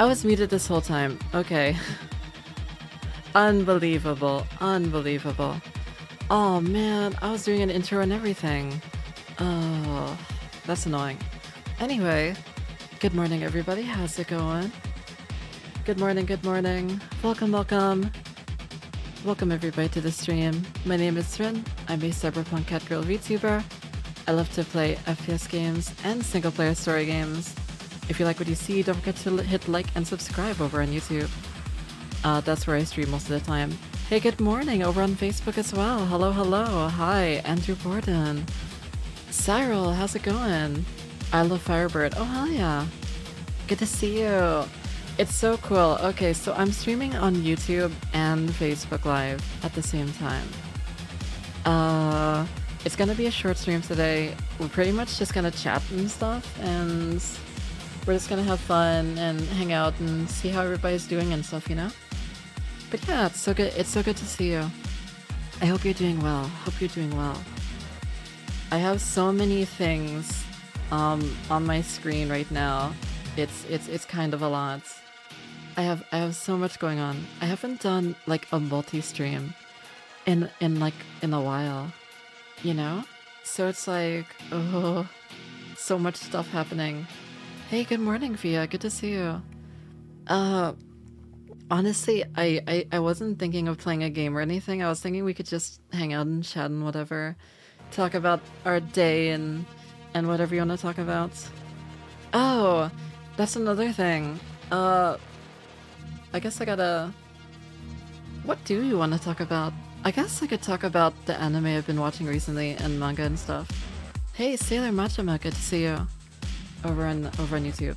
I was muted this whole time. Okay. Unbelievable. Unbelievable. Oh man, I was doing an intro and everything. Oh, that's annoying. Anyway, good morning everybody. How's it going? Good morning, good morning. Welcome, welcome. Welcome everybody to the stream. My name is Frieren. I'm a cyberpunk catgirl VTuber. I love to play FPS games and single player story games. If you like what you see, don't forget to hit like and subscribe over on YouTube. That's where I stream most of the time. Hey, good morning over on Facebook as well. Hello, hello. Hi, Andrew Borden. Cyril, how's it going? I love Firebird. Oh, hell yeah. Good to see you. It's so cool. Okay, so I'm streaming on YouTube and Facebook Live at the same time. It's gonna be a short stream today. We're pretty much just gonna chat and stuff, and we're just gonna have fun and hang out and see how everybody's doing and stuff, you know? But yeah, it's so good. It's so good to see you. I hope you're doing well. Hope you're doing well. I have so many things on my screen right now. It's kind of a lot. I have so much going on. I haven't done like a multi-stream in a while, you know? So it's like, oh, so much stuff happening. Hey, good morning, Via. Good to see you. Honestly, I wasn't thinking of playing a game or anything. I was thinking we could just hang out and chat and whatever, talk about our day and whatever you want to talk about. Oh, that's another thing. I guess I gotta... What do you want to talk about? I guess I could talk about the anime I've been watching recently and manga and stuff. Hey, Sailor Machima, good to see you. Over on YouTube.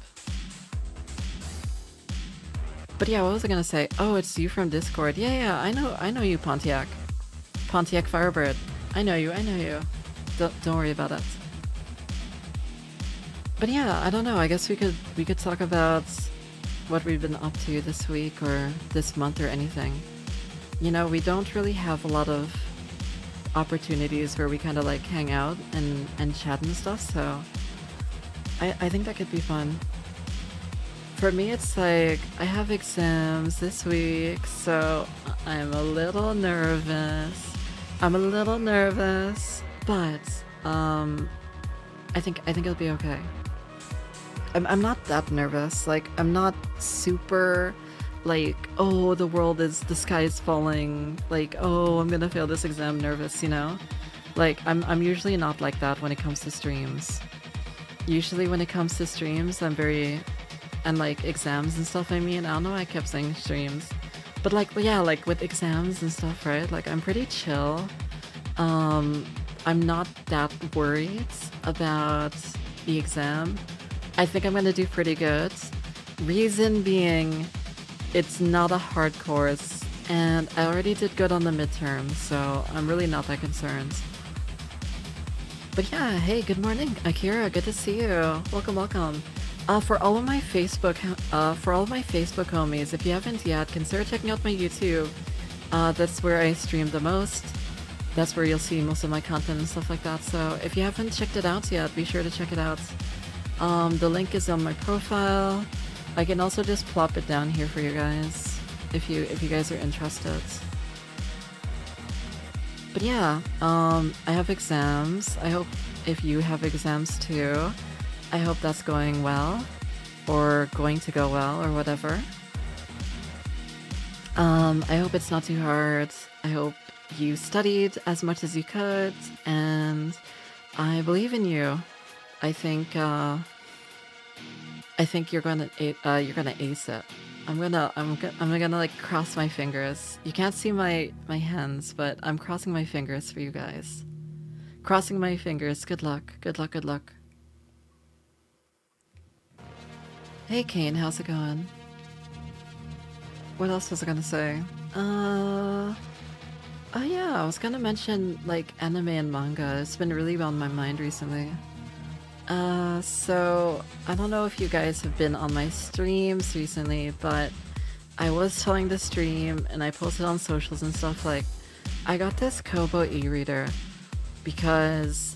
But yeah, what was I gonna say? Oh, it's you from Discord. Yeah, I know you, Pontiac. Pontiac Firebird. I know you. Don't worry about it. But yeah, I don't know. I guess we could talk about what we've been up to this week or this month or anything. You know, we don't really have a lot of opportunities where we kind of like hang out and chat and stuff, so I think that could be fun. For me, it's like I have exams this week, so I'm a little nervous, but I think it'll be okay. I'm not that nervous. Like, I'm not super like, oh, the sky is falling, like, oh, I'm gonna fail this exam nervous, you know? Like, I'm usually not like that when it comes to streams. Usually when it comes to streams, and like exams and stuff, I mean, I don't know why I kept saying streams. But like, yeah, like with exams and stuff, right? Like, I'm pretty chill. I'm not that worried about the exam. I think I'm gonna do pretty good. Reason being, it's not a hard course, and I already did good on the midterm, so I'm really not that concerned. But yeah, hey, good morning, Akira. Good to see you. Welcome, welcome. For all of my Facebook homies, if you haven't yet, consider checking out my YouTube. That's where I stream the most. That's where you'll see most of my content and stuff like that. So if you haven't checked it out yet, be sure to check it out. The link is on my profile. I can also just plop it down here for you guys, if you guys are interested. But yeah, I have exams. I hope if you have exams too, I hope that's going well, or going to go well, or whatever. I hope it's not too hard. I hope you studied as much as you could, and I believe in you. I think you're gonna ace it. I'm gonna like cross my fingers. You can't see my hands, but I'm crossing my fingers for you guys. Crossing my fingers. Good luck. Good luck. Good luck. Hey Kane, how's it going? What else was I gonna say? Oh yeah, I was gonna mention like anime and manga. It's been really on my mind recently. So I don't know if you guys have been on my streams recently, but I was telling the stream and I posted on socials and stuff, like, I got this Kobo e-reader because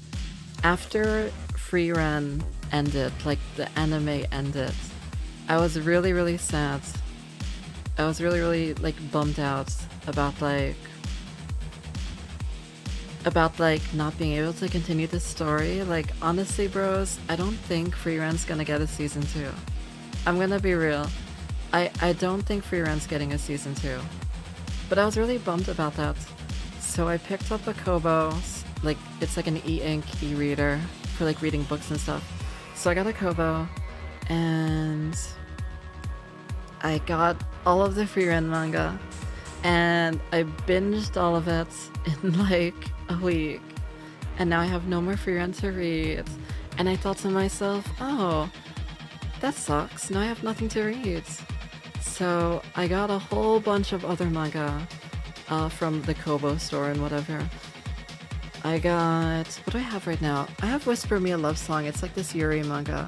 after Frieren ended, like the anime ended, I was really, really sad. I was really, really, like, bummed out about not being able to continue this story. Like, honestly, bros, I don't think Frieren's gonna get a season 2. I'm gonna be real. I don't think Frieren's getting a season 2. But I was really bummed about that. So I picked up a Kobo, like, it's like an e-ink, e-reader for, like, reading books and stuff. So I got a Kobo, and I got all of the Frieren manga, and I binged all of it in like a week, and now I have no more Frieren to read. And I thought to myself, oh, that sucks, now I have nothing to read. So I got a whole bunch of other manga from the Kobo store and whatever. I got, what do I have right now? I have Whisper Me a Love Song. It's like this Yuri manga,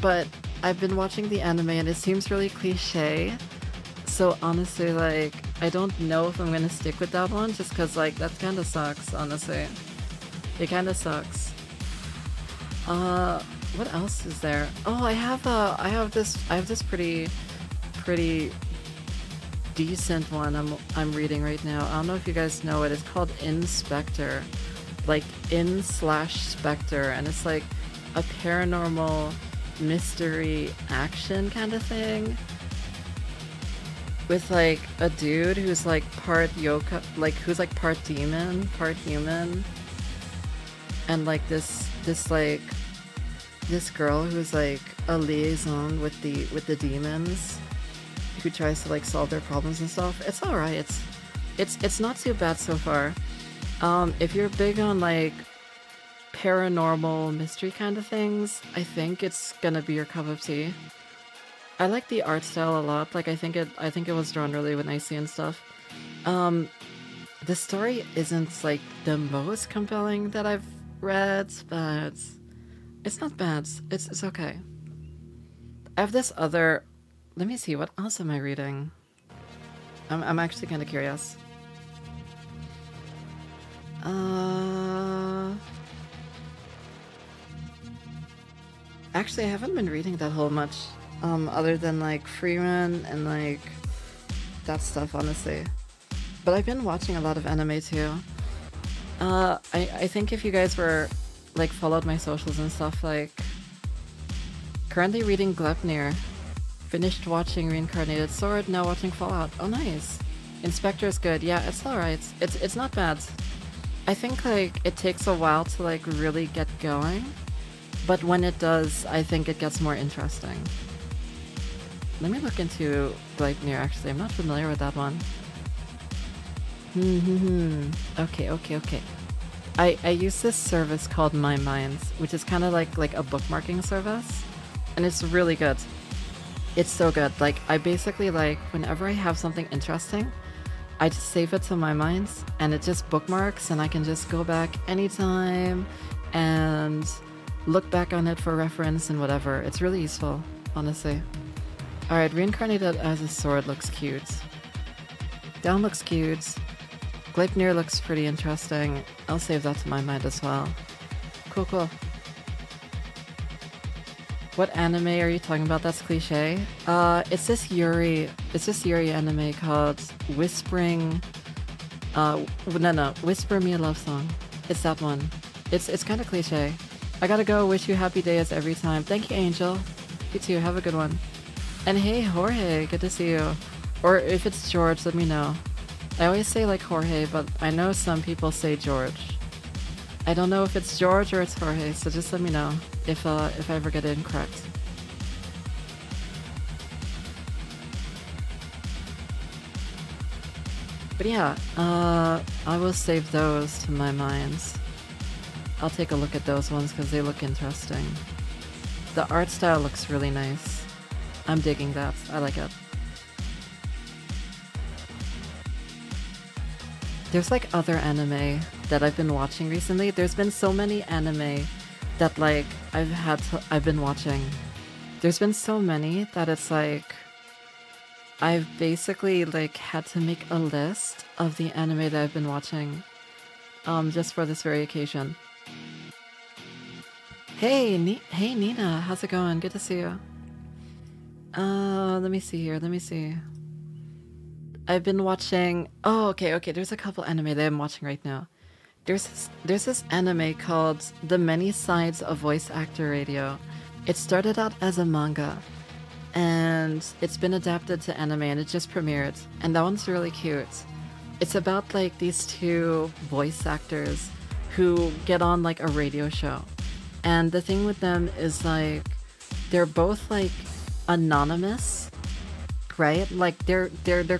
but I've been watching the anime and it seems really cliche, so honestly, like, I don't know if I'm gonna stick with that one, just cause, like, that kinda sucks, honestly. It kinda sucks. What else is there? Oh, I have this pretty decent one I'm reading right now. I don't know if you guys know it. It's called In/Spectre, like In/Spectre, and it's like a paranormal mystery action kind of thing with like a dude who's like part yokai, like who's like part demon, part human, and like this girl who's like a liaison with the demons, who tries to like solve their problems and stuff. It's all right. It's not too bad so far. If you're big on like paranormal mystery kind of things, I think it's gonna be your cup of tea. I like the art style a lot. Like I think it was drawn really nicely and stuff. The story isn't like the most compelling that I've read, but it's not bad. It's okay. I have this other. Let me see. What else am I reading? I'm actually kind of curious. Actually, I haven't been reading that whole much, other than like Frieren and like that stuff, honestly. But I've been watching a lot of anime too. I think if you guys were like followed my socials and stuff, like currently reading Gleipnir, finished watching Reincarnated Sword, now watching Fallout. Oh, nice. In/Spectre is good. Yeah, it's all right. It's not bad. I think like it takes a while to like really get going. But when it does, I think it gets more interesting. Let me look into Gleipnir, actually. I'm not familiar with that one. Okay. I use this service called My Minds, which is kind of like a bookmarking service. And it's really good. It's so good. Like, I basically, like, whenever I have something interesting, I just save it to My Minds, and it just bookmarks, and I can just go back anytime, and look back on it for reference and whatever. It's really useful, honestly. Alright, Reincarnated as a Sword looks cute. Down looks cute. Gleipnir looks pretty interesting. I'll save that to My Mind as well. Cool. What anime are you talking about that's cliche? It's this Yuri anime called Whisper Me a Love Song. It's that one. It's kind of cliche. I gotta go. Wish you happy days every time. Thank you, Angel. You too. Have a good one. And hey, Jorge. Good to see you. Or if it's George, let me know. I always say like Jorge, but I know some people say George. I don't know if it's George or it's Jorge, so just let me know if I ever get it incorrect. But yeah, I will save those to My Minds. I'll take a look at those ones because they look interesting. The art style looks really nice. I'm digging that. I like it. There's like other anime that I've been watching recently. There's been so many anime that like I've been watching. There's been so many that it's like I've basically like had to make a list of the anime that I've been watching just for this very occasion. Hey Nina, how's it going? Good to see you. Let me see here. Let me see. I've been watching... Oh, okay, okay. There's a couple anime that I'm watching right now. There's this anime called The Many Sides of Voice Actor Radio. It started out as a manga, and it's been adapted to anime, and it just premiered. And that one's really cute. It's about, like, these two voice actors who get on, like, a radio show. And the thing with them is, like, they're both, like, anonymous, right? Like, they're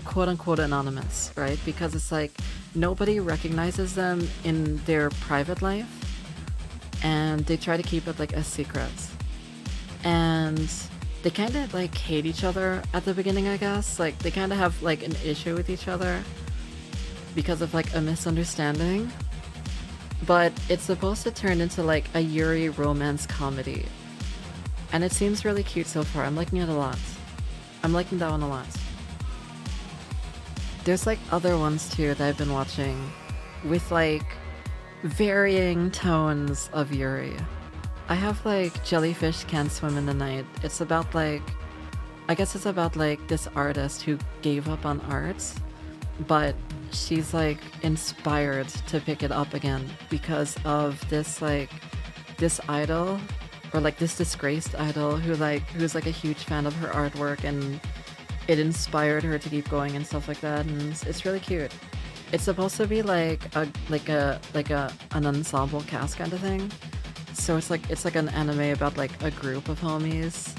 quote-unquote anonymous, right? Because it's, like, nobody recognizes them in their private life, and they try to keep it, like, a secret. And they kind of, like, hate each other at the beginning, I guess. Like, they kind of have, like, an issue with each other because of, like, a misunderstanding. But it's supposed to turn into, like, a Yuri romance comedy. And it seems really cute so far. I'm liking it a lot. I'm liking that one a lot. There's, like, other ones, too, that I've been watching with, like, varying tones of Yuri. I have, like, Jellyfish Can't Swim in the Night. It's about, like, I guess it's about, like, this artist who gave up on art, but she's, like, inspired to pick it up again because of this, like, this idol, or, like, this disgraced idol who, like, who's, like, a huge fan of her artwork, and it inspired her to keep going and stuff like that, and it's really cute. It's supposed to be, like, an ensemble cast kind of thing. So it's like an anime about, like, a group of homies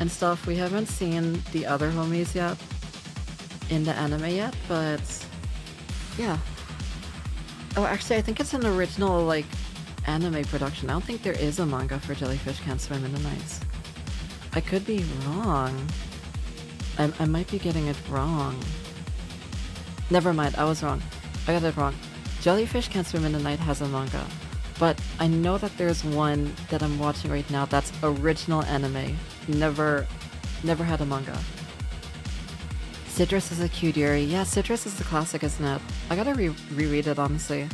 and stuff. We haven't seen the other homies yet in the anime yet, but yeah. Oh, actually, I think it's an original, like, anime production. I don't think there is a manga for Jellyfish Can't Swim in the Night. I could be wrong. I might be getting it wrong. Never mind, I was wrong. I got it wrong. Jellyfish Can't Swim in the Night has a manga. But I know that there's one that I'm watching right now that's original anime. Never had a manga. Citrus is a cute Yuri. Yeah, Citrus is the classic, isn't it? I gotta reread it, honestly.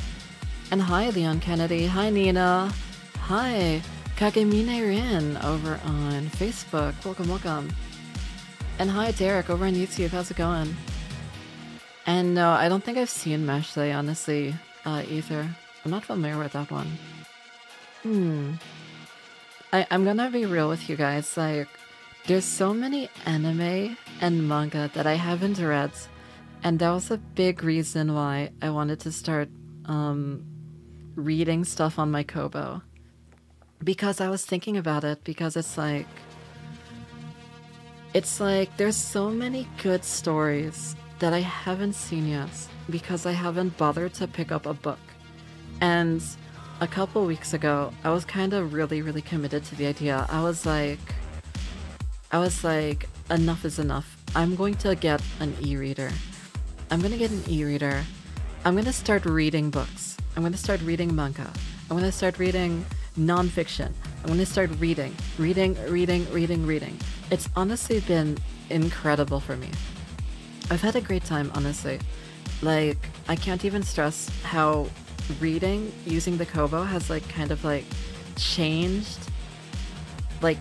And hi, Leon Kennedy. Hi, Nina. Hi, Kagemine Rin over on Facebook. Welcome, welcome. And hi, Derek over on YouTube. How's it going? And no, I don't think I've seen Mashley, honestly, either. I'm not familiar with that one. I'm gonna be real with you guys, like, there's so many anime and manga that I haven't read, and that was a big reason why I wanted to start reading stuff on my Kobo. Because I was thinking about it, because it's like there's so many good stories that I haven't seen yet, because I haven't bothered to pick up a book. And a couple weeks ago, I was kind of really committed to the idea. I was like, enough is enough. I'm going to get an e-reader. I'm going to start reading books. I'm going to start reading manga. I'm going to start reading nonfiction. I'm going to start reading. It's honestly been incredible for me. I've had a great time, honestly. Like, I can't even stress how reading using the Kobo has, like, kind of, like, changed the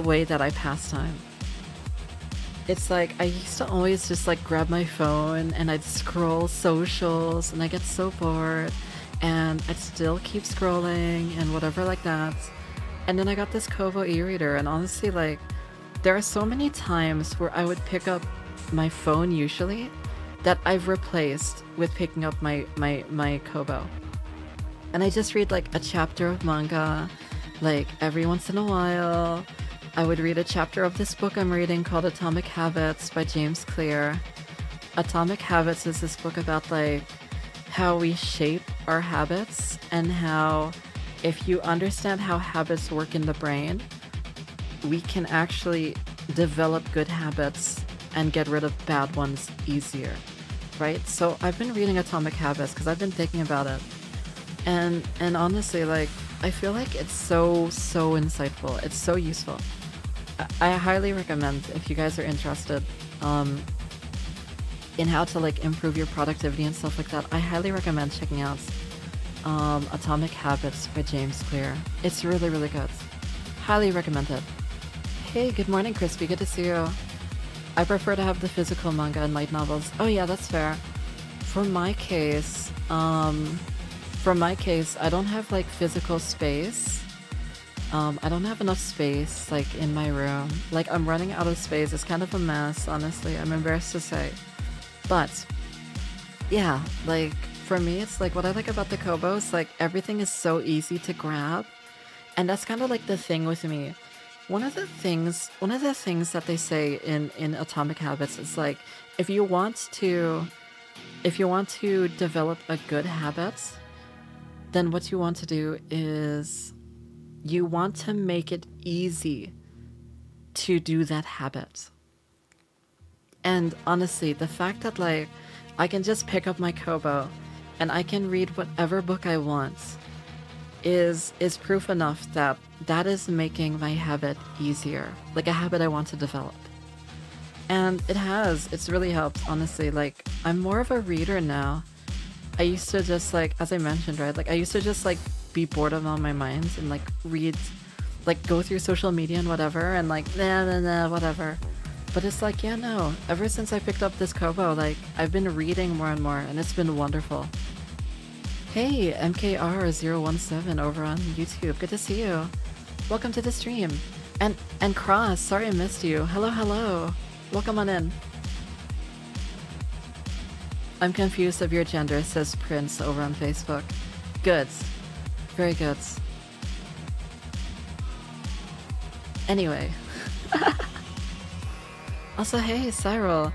way that I pass time. It's like I used to always just, like, grab my phone and I'd scroll socials and I get so bored and I'd still keep scrolling and whatever like that. And then I got this Kobo e-reader, and honestly, like, there are so many times where I would pick up my phone usually that I've replaced with picking up my Kobo. And I just read, like, a chapter of manga, like, every once in a while. I would read a chapter of this book I'm reading called Atomic Habits by James Clear. Atomic Habits is this book about, like, how we shape our habits, and how if you understand how habits work in the brain, we can actually develop good habits and get rid of bad ones easier, right? So I've been reading Atomic Habits because I've been thinking about it. And honestly, like, I feel like it's so insightful. It's so useful. I highly recommend, if you guys are interested in how to, like, improve your productivity and stuff like that, I highly recommend checking out Atomic Habits by James Clear. It's really good. Highly recommend it. Hey, good morning, Crispy. Good to see you. I prefer to have the physical manga and light novels. Oh yeah, that's fair. For my case, I don't have like physical space. I don't have enough space like in my room. Like I'm running out of space. It's kind of a mess, honestly. I'm embarrassed to say. But yeah, like for me, it's like what I like about the Kobo is like everything is so easy to grab. And that's kind of like the thing with me. One of the things that they say in Atomic Habits is like if you want to develop a good habit, then what you want to do is you want to make it easy to do that habit. And honestly, the fact that like I can just pick up my Kobo and I can read whatever book I want is proof enough that that is making my habit easier, like a habit I want to develop. And it's really helped, honestly. Like I'm more of a reader now. I used to just like, as I mentioned, right, like I used to just like be boredom on my mind and like read, like go through social media and whatever and like nah, whatever. But it's like, yeah, no, ever since I picked up this Kobo, like I've been reading more and more and it's been wonderful. Hey, MKR017 over on YouTube, good to see you. Welcome to the stream. And Cross, sorry I missed you. Hello. Welcome on in. I'm confused of your gender, says Prince over on Facebook. Good. Very good. Anyway. Also, hey, Cyril.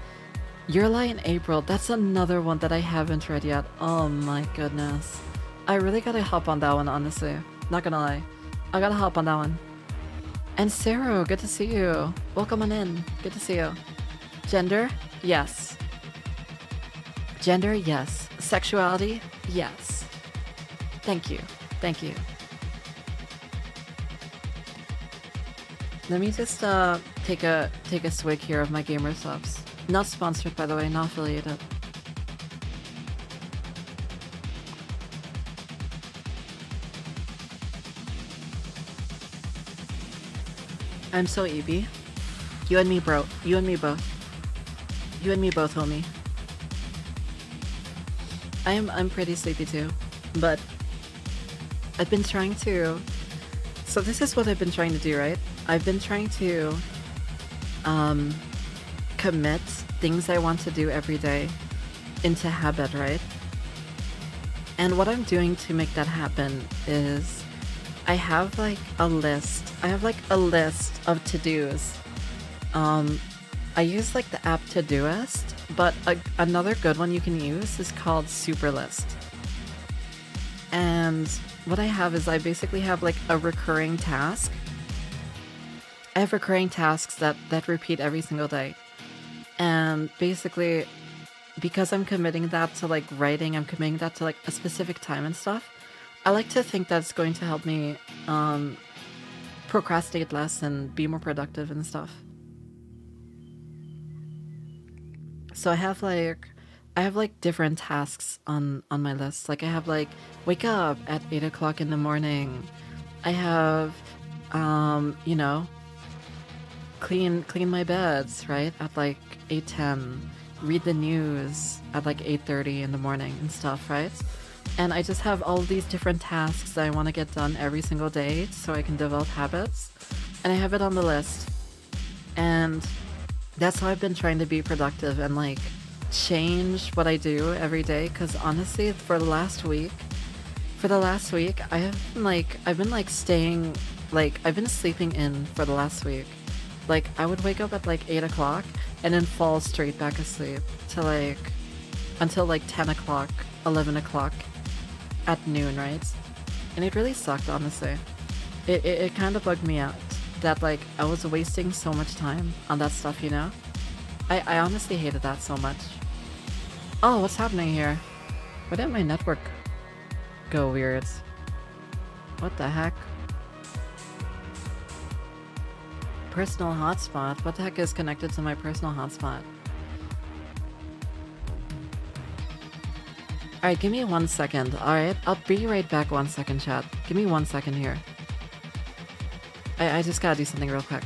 Your Lie in April, that's another one that I haven't read yet. Oh my goodness. I really gotta hop on that one, honestly. Not gonna lie. I gotta hop on that one. And Sarah, good to see you. Welcome on in. Good to see you. Gender? Yes. Gender, yes. Sexuality, yes. Thank you. Let me just take a swig here of my Gamersubs. Not sponsored, by the way, not affiliated. I'm so EB. You and me, bro. You and me both. You and me both, homie. I'm pretty sleepy too, but I've been trying to... So this is what I've been trying to do, right? I've been trying to commit things I want to do every day into habit, right? And what I'm doing to make that happen is I have like a list of to-dos. I use like the app Todoist, but another good one you can use is called Superlist. And what I have is I basically have like a recurring task. I have recurring tasks that repeat every single day. And basically, because I'm committing that to like writing, I'm committing that to like a specific time and stuff, I like to think that's going to help me procrastinate less and be more productive and stuff. So I have like different tasks on my list. Like I have like wake up at 8 o'clock in the morning. I have, you know, clean my beds, right, at like 8:10. Read the news at like 8:30 in the morning and stuff, right? And I just have all these different tasks that I want to get done every single day so I can develop habits. And I have it on the list. And that's how I've been trying to be productive and like change what I do every day, because honestly, for the last week, I've been staying, like I've been sleeping in for the last week. Like I would wake up at like 8 o'clock and then fall straight back asleep to like until like 10 o'clock, 11 o'clock at noon, right? And it really sucked, honestly. It kind of bugged me out that like I was wasting so much time on that stuff, you know? I honestly hated that so much. Oh, what's happening here? Why didn't my network go weird? What the heck? Personal hotspot? What the heck is connected to my personal hotspot? Alright, give me 1 second, alright? I'll be right back. 1 second, chat. Give me 1 second here. I just gotta do something real quick.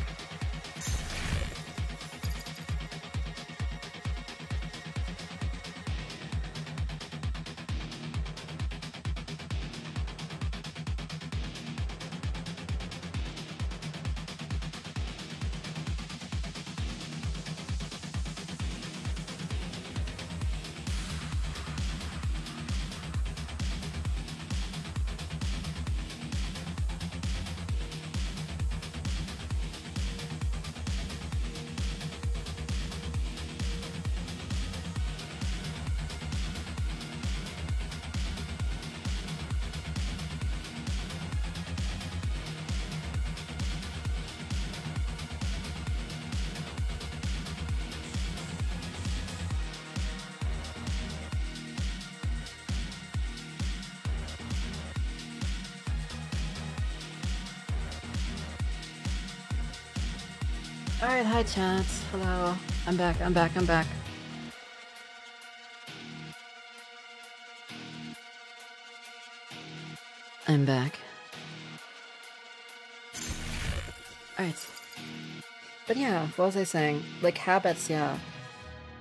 Alright, hi chat. Hello. I'm back. I'm back. Alright. But yeah, what was I saying? Like, habits, yeah.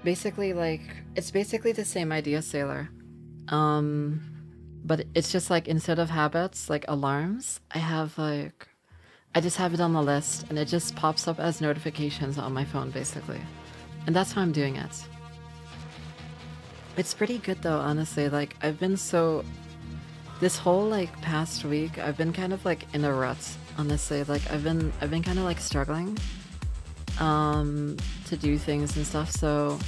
Basically, like, it's basically the same idea, Sailor. But it's just like, instead of habits, like alarms, I have like... I just have it on the list, and it just pops up as notifications on my phone, basically. And that's how I'm doing it. It's pretty good, though, honestly. Like, I've been so... This whole, like, past week, I've been kind of, like, in a rut, honestly. Like, I've been kind of, like, struggling to do things and stuff, so...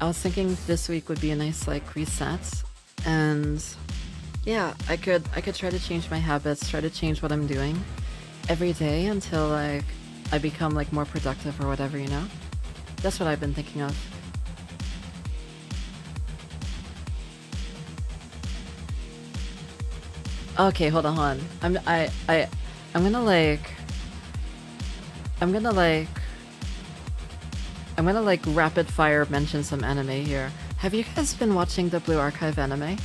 I was thinking this week would be a nice, like, reset, and... Yeah, I could try to change my habits, try to change what I'm doing every day until like I become like more productive or whatever, you know? That's what I've been thinking of. Okay, hold on. I'm gonna rapid fire mention some anime here. Have you guys been watching the Blue Archive anime?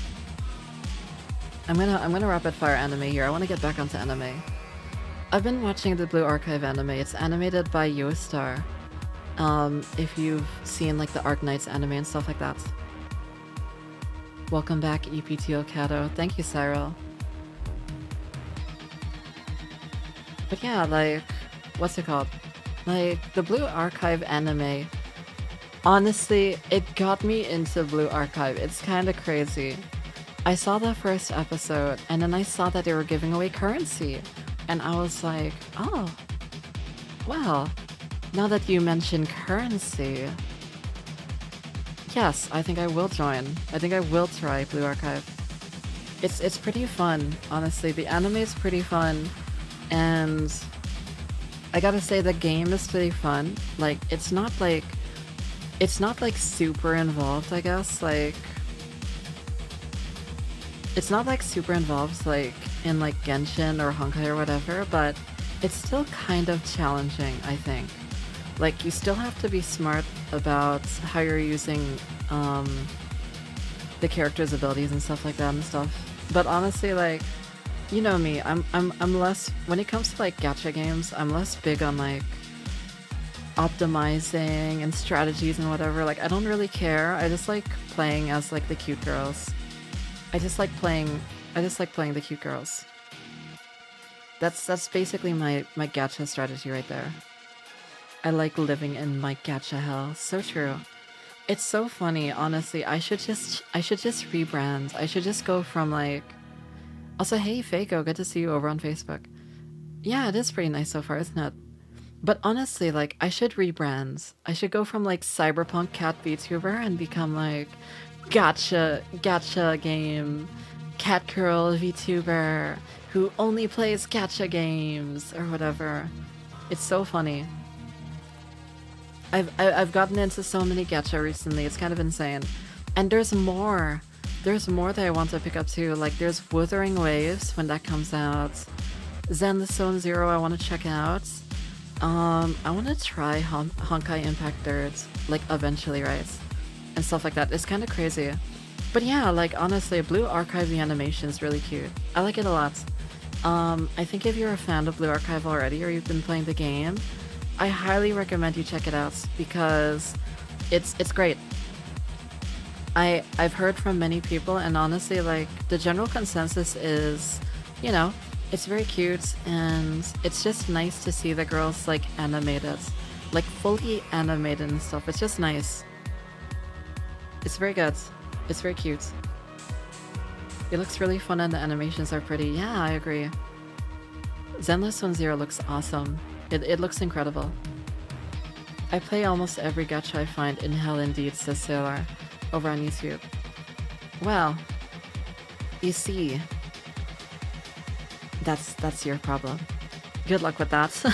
I'm gonna rapid fire anime here. I wanna get back onto anime. I've been watching the Blue Archive anime. It's animated by Yostar. If you've seen like the Arc Knights anime and stuff like that. Welcome back, EPTO Kato. Thank you, Cyril. But yeah, like, what's it called? Like, the Blue Archive anime. Honestly, it got me into Blue Archive. It's kind of crazy. I saw the first episode, and then I saw that they were giving away currency. And I was like, oh, well, now that you mention currency, yes, I think I will join. I think I will try Blue Archive. It's pretty fun, honestly. The anime is pretty fun, and I gotta say the game is pretty fun. Like, it's not like super involved, I guess. Like, it's not like super involved, like, in like Genshin or Honkai or whatever, but it's still kind of challenging, I think. Like, you still have to be smart about how you're using the character's abilities and stuff like that and stuff. But honestly, like, you know me, I'm less, when it comes to like gacha games, I'm less big on like optimizing and strategies and whatever. Like, I don't really care. I just like playing as like the cute girls. I just like playing the cute girls. That's basically my gacha strategy right there. I like living in my gacha hell. So true. It's so funny, honestly. I should just rebrand. I should just go from like... Also, hey Faco, good to see you over on Facebook. Yeah, it is pretty nice so far, isn't it? But honestly, like, I should rebrand. I should go from like cyberpunk cat VTuber and become like gacha game cat girl VTuber who only plays gacha games or whatever. It's so funny. I've gotten into so many gacha recently. It's kind of insane. And there's more that I want to pick up too. Like, there's Wuthering Waves when that comes out. Zen the Zone Zero I want to check out. I want to try Honkai Impact 3rd, like, eventually, right? And stuff like that. It's kind of crazy. But yeah, like, honestly, Blue Archive, the animation is really cute. I like it a lot. I think if you're a fan of Blue Archive already, or you've been playing the game, I highly recommend you check it out, because it's great. I've heard from many people, and honestly, like, the general consensus is, you know, it's very cute, and it's just nice to see the girls, like, animated. Like, fully animated and stuff. It's just nice. It's very good. It's very cute. It looks really fun and the animations are pretty. Yeah, I agree. Zenless Zone Zero looks awesome. It looks incredible. I play almost every gacha I find in hell indeed, says Sailor, over on YouTube. Well, you see, that's your problem. Good luck with that.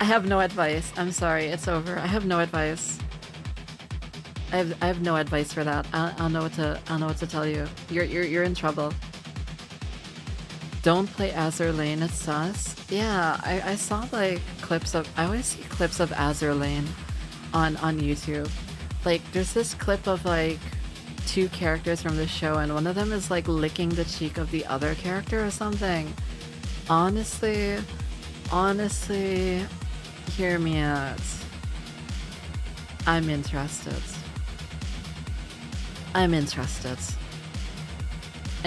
I have no advice. I'm sorry, it's over. I have no advice. I have no advice for that. I don't know what to tell you. You're in trouble. don't play Azur Lane, it's sus. Yeah, I saw like clips of, I always see clips of Azur Lane on YouTube. Like there's this clip of like two characters from the show and one of them is like licking the cheek of the other character or something. Honestly, hear me out. I'm interested. I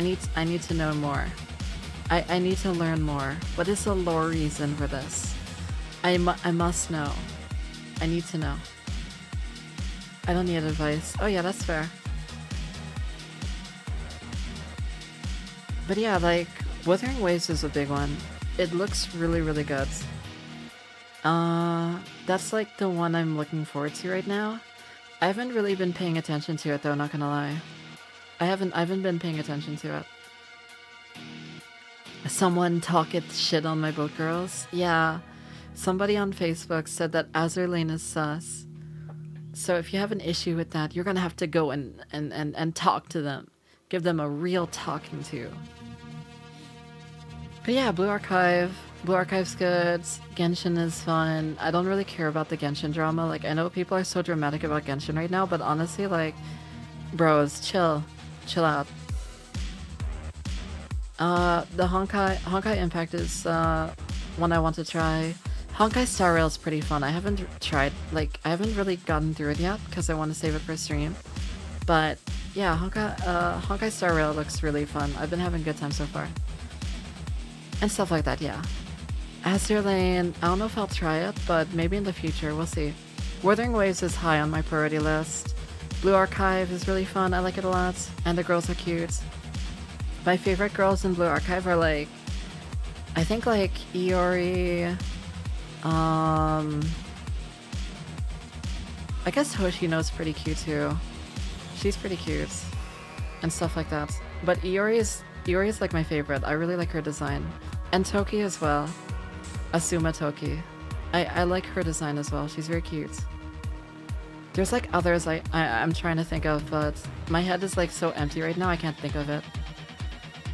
need to know more. I need to learn more. What is the lore reason for this? I must know. I need to know. I don't need advice. Oh yeah, that's fair. But yeah, like, Wuthering Waves is a big one. It looks really, really good. That's like the one I'm looking forward to right now. I haven't really been paying attention to it though, not gonna lie. I haven't been paying attention to it. Someone talketh shit on my boat girls. Yeah, somebody on Facebook said that Azur Lane is sus. So if you have an issue with that, you're gonna have to go and talk to them. Give them a real talking to. But yeah, Blue Archive. Blue Archive's good. Genshin is fun. I don't really care about the Genshin drama. Like, I know people are so dramatic about Genshin right now, but honestly, like, bros, chill. Chill out. The Honkai Impact is one I want to try. Honkai Star Rail is pretty fun. I haven't tried, like, I haven't really gotten through it yet because I want to save it for a stream. But yeah, Honkai Star Rail looks really fun. I've been having a good time so far. And stuff like that, yeah. Azur Lane, I don't know if I'll try it, but maybe in the future, we'll see. Wuthering Waves is high on my priority list. Blue Archive is really fun, I like it a lot, and the girls are cute. My favorite girls in Blue Archive are like, I think like Iori, I guess Hoshino's pretty cute too. She's pretty cute, and stuff like that. But Iori is like my favorite. I really like her design. And Toki as well. Asuma Toki. I like her design as well. She's very cute. There's like others I'm trying to think of, but my head is like so empty right now I can't think of it.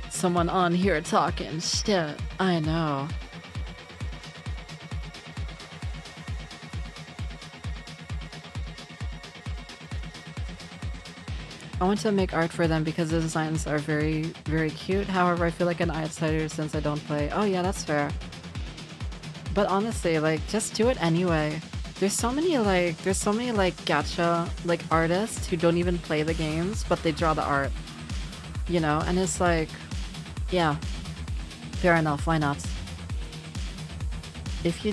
Someone on here talking shit. I know. I want to make art for them because the designs are very, very cute. However, I feel like an outsider since I don't play. Oh yeah, that's fair. But honestly, like, just do it anyway. There's so many like gacha, like, artists who don't even play the games, but they draw the art. You know, and it's like, yeah, fair enough, why not? If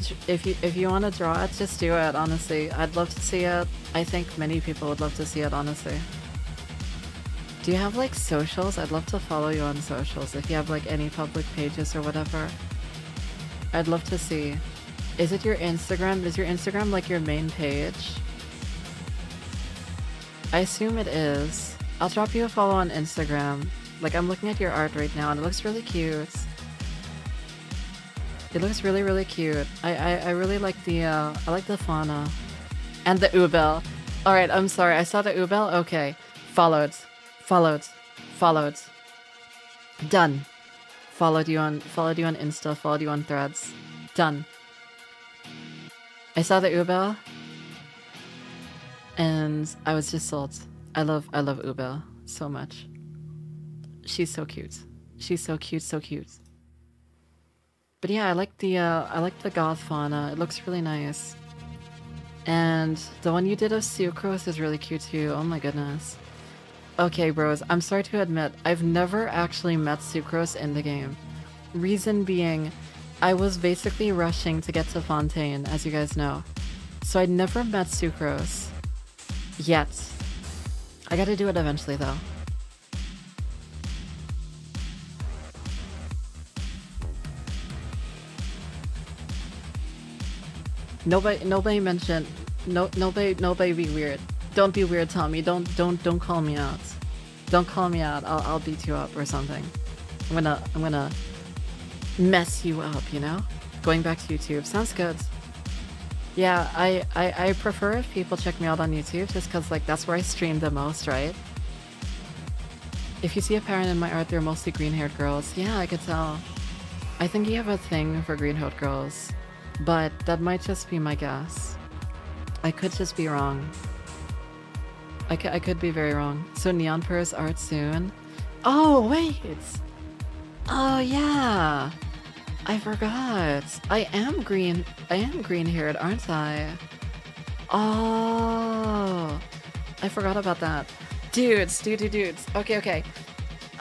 you want to draw it, just do it, honestly. I'd love to see it. I think many people would love to see it, honestly. Do you have like socials? I'd love to follow you on socials if you have like any public pages or whatever. I'd love to see. Is it your Instagram? Is your Instagram like your main page? I assume it is. I'll drop you a follow on Instagram. Like, I'm looking at your art right now and it looks really cute. It looks really, really cute. I really like the I like the fauna. And the Ubelle. Alright, I'm sorry, I saw the Ubelle? Okay. Followed. Done. Followed you on Insta, followed you on Threads. Done. I saw the Ubelle and I was just sold. I love Ubelle so much. She's so cute. She's so cute, so cute. But yeah, I like the goth fauna. It looks really nice. And the one you did of Sucrose is really cute too. Oh my goodness. Okay, bros, I'm sorry to admit, I've never actually met Sucrose in the game. Reason being, I was basically rushing to get to Fontaine, as you guys know. So I never met Sucrose. Yet. I gotta do it eventually, though. Nobody be weird. Don't be weird, Tommy. Don't call me out. Don't call me out. I'll beat you up or something. I'm gonna mess you up, you know? Going back to YouTube. Sounds good. Yeah, I prefer if people check me out on YouTube just because, like, that's where I stream the most, right? If you see a pattern in my art, they're mostly green-haired girls. Yeah, I could tell. I think you have a thing for green-haired girls, but that might just be my guess. I could just be wrong. I could be very wrong. So Neon Purrs art soon. Oh, wait! Oh, yeah! I forgot! I am green-haired, aren't I? Oh! I forgot about that. Dudes! Okay.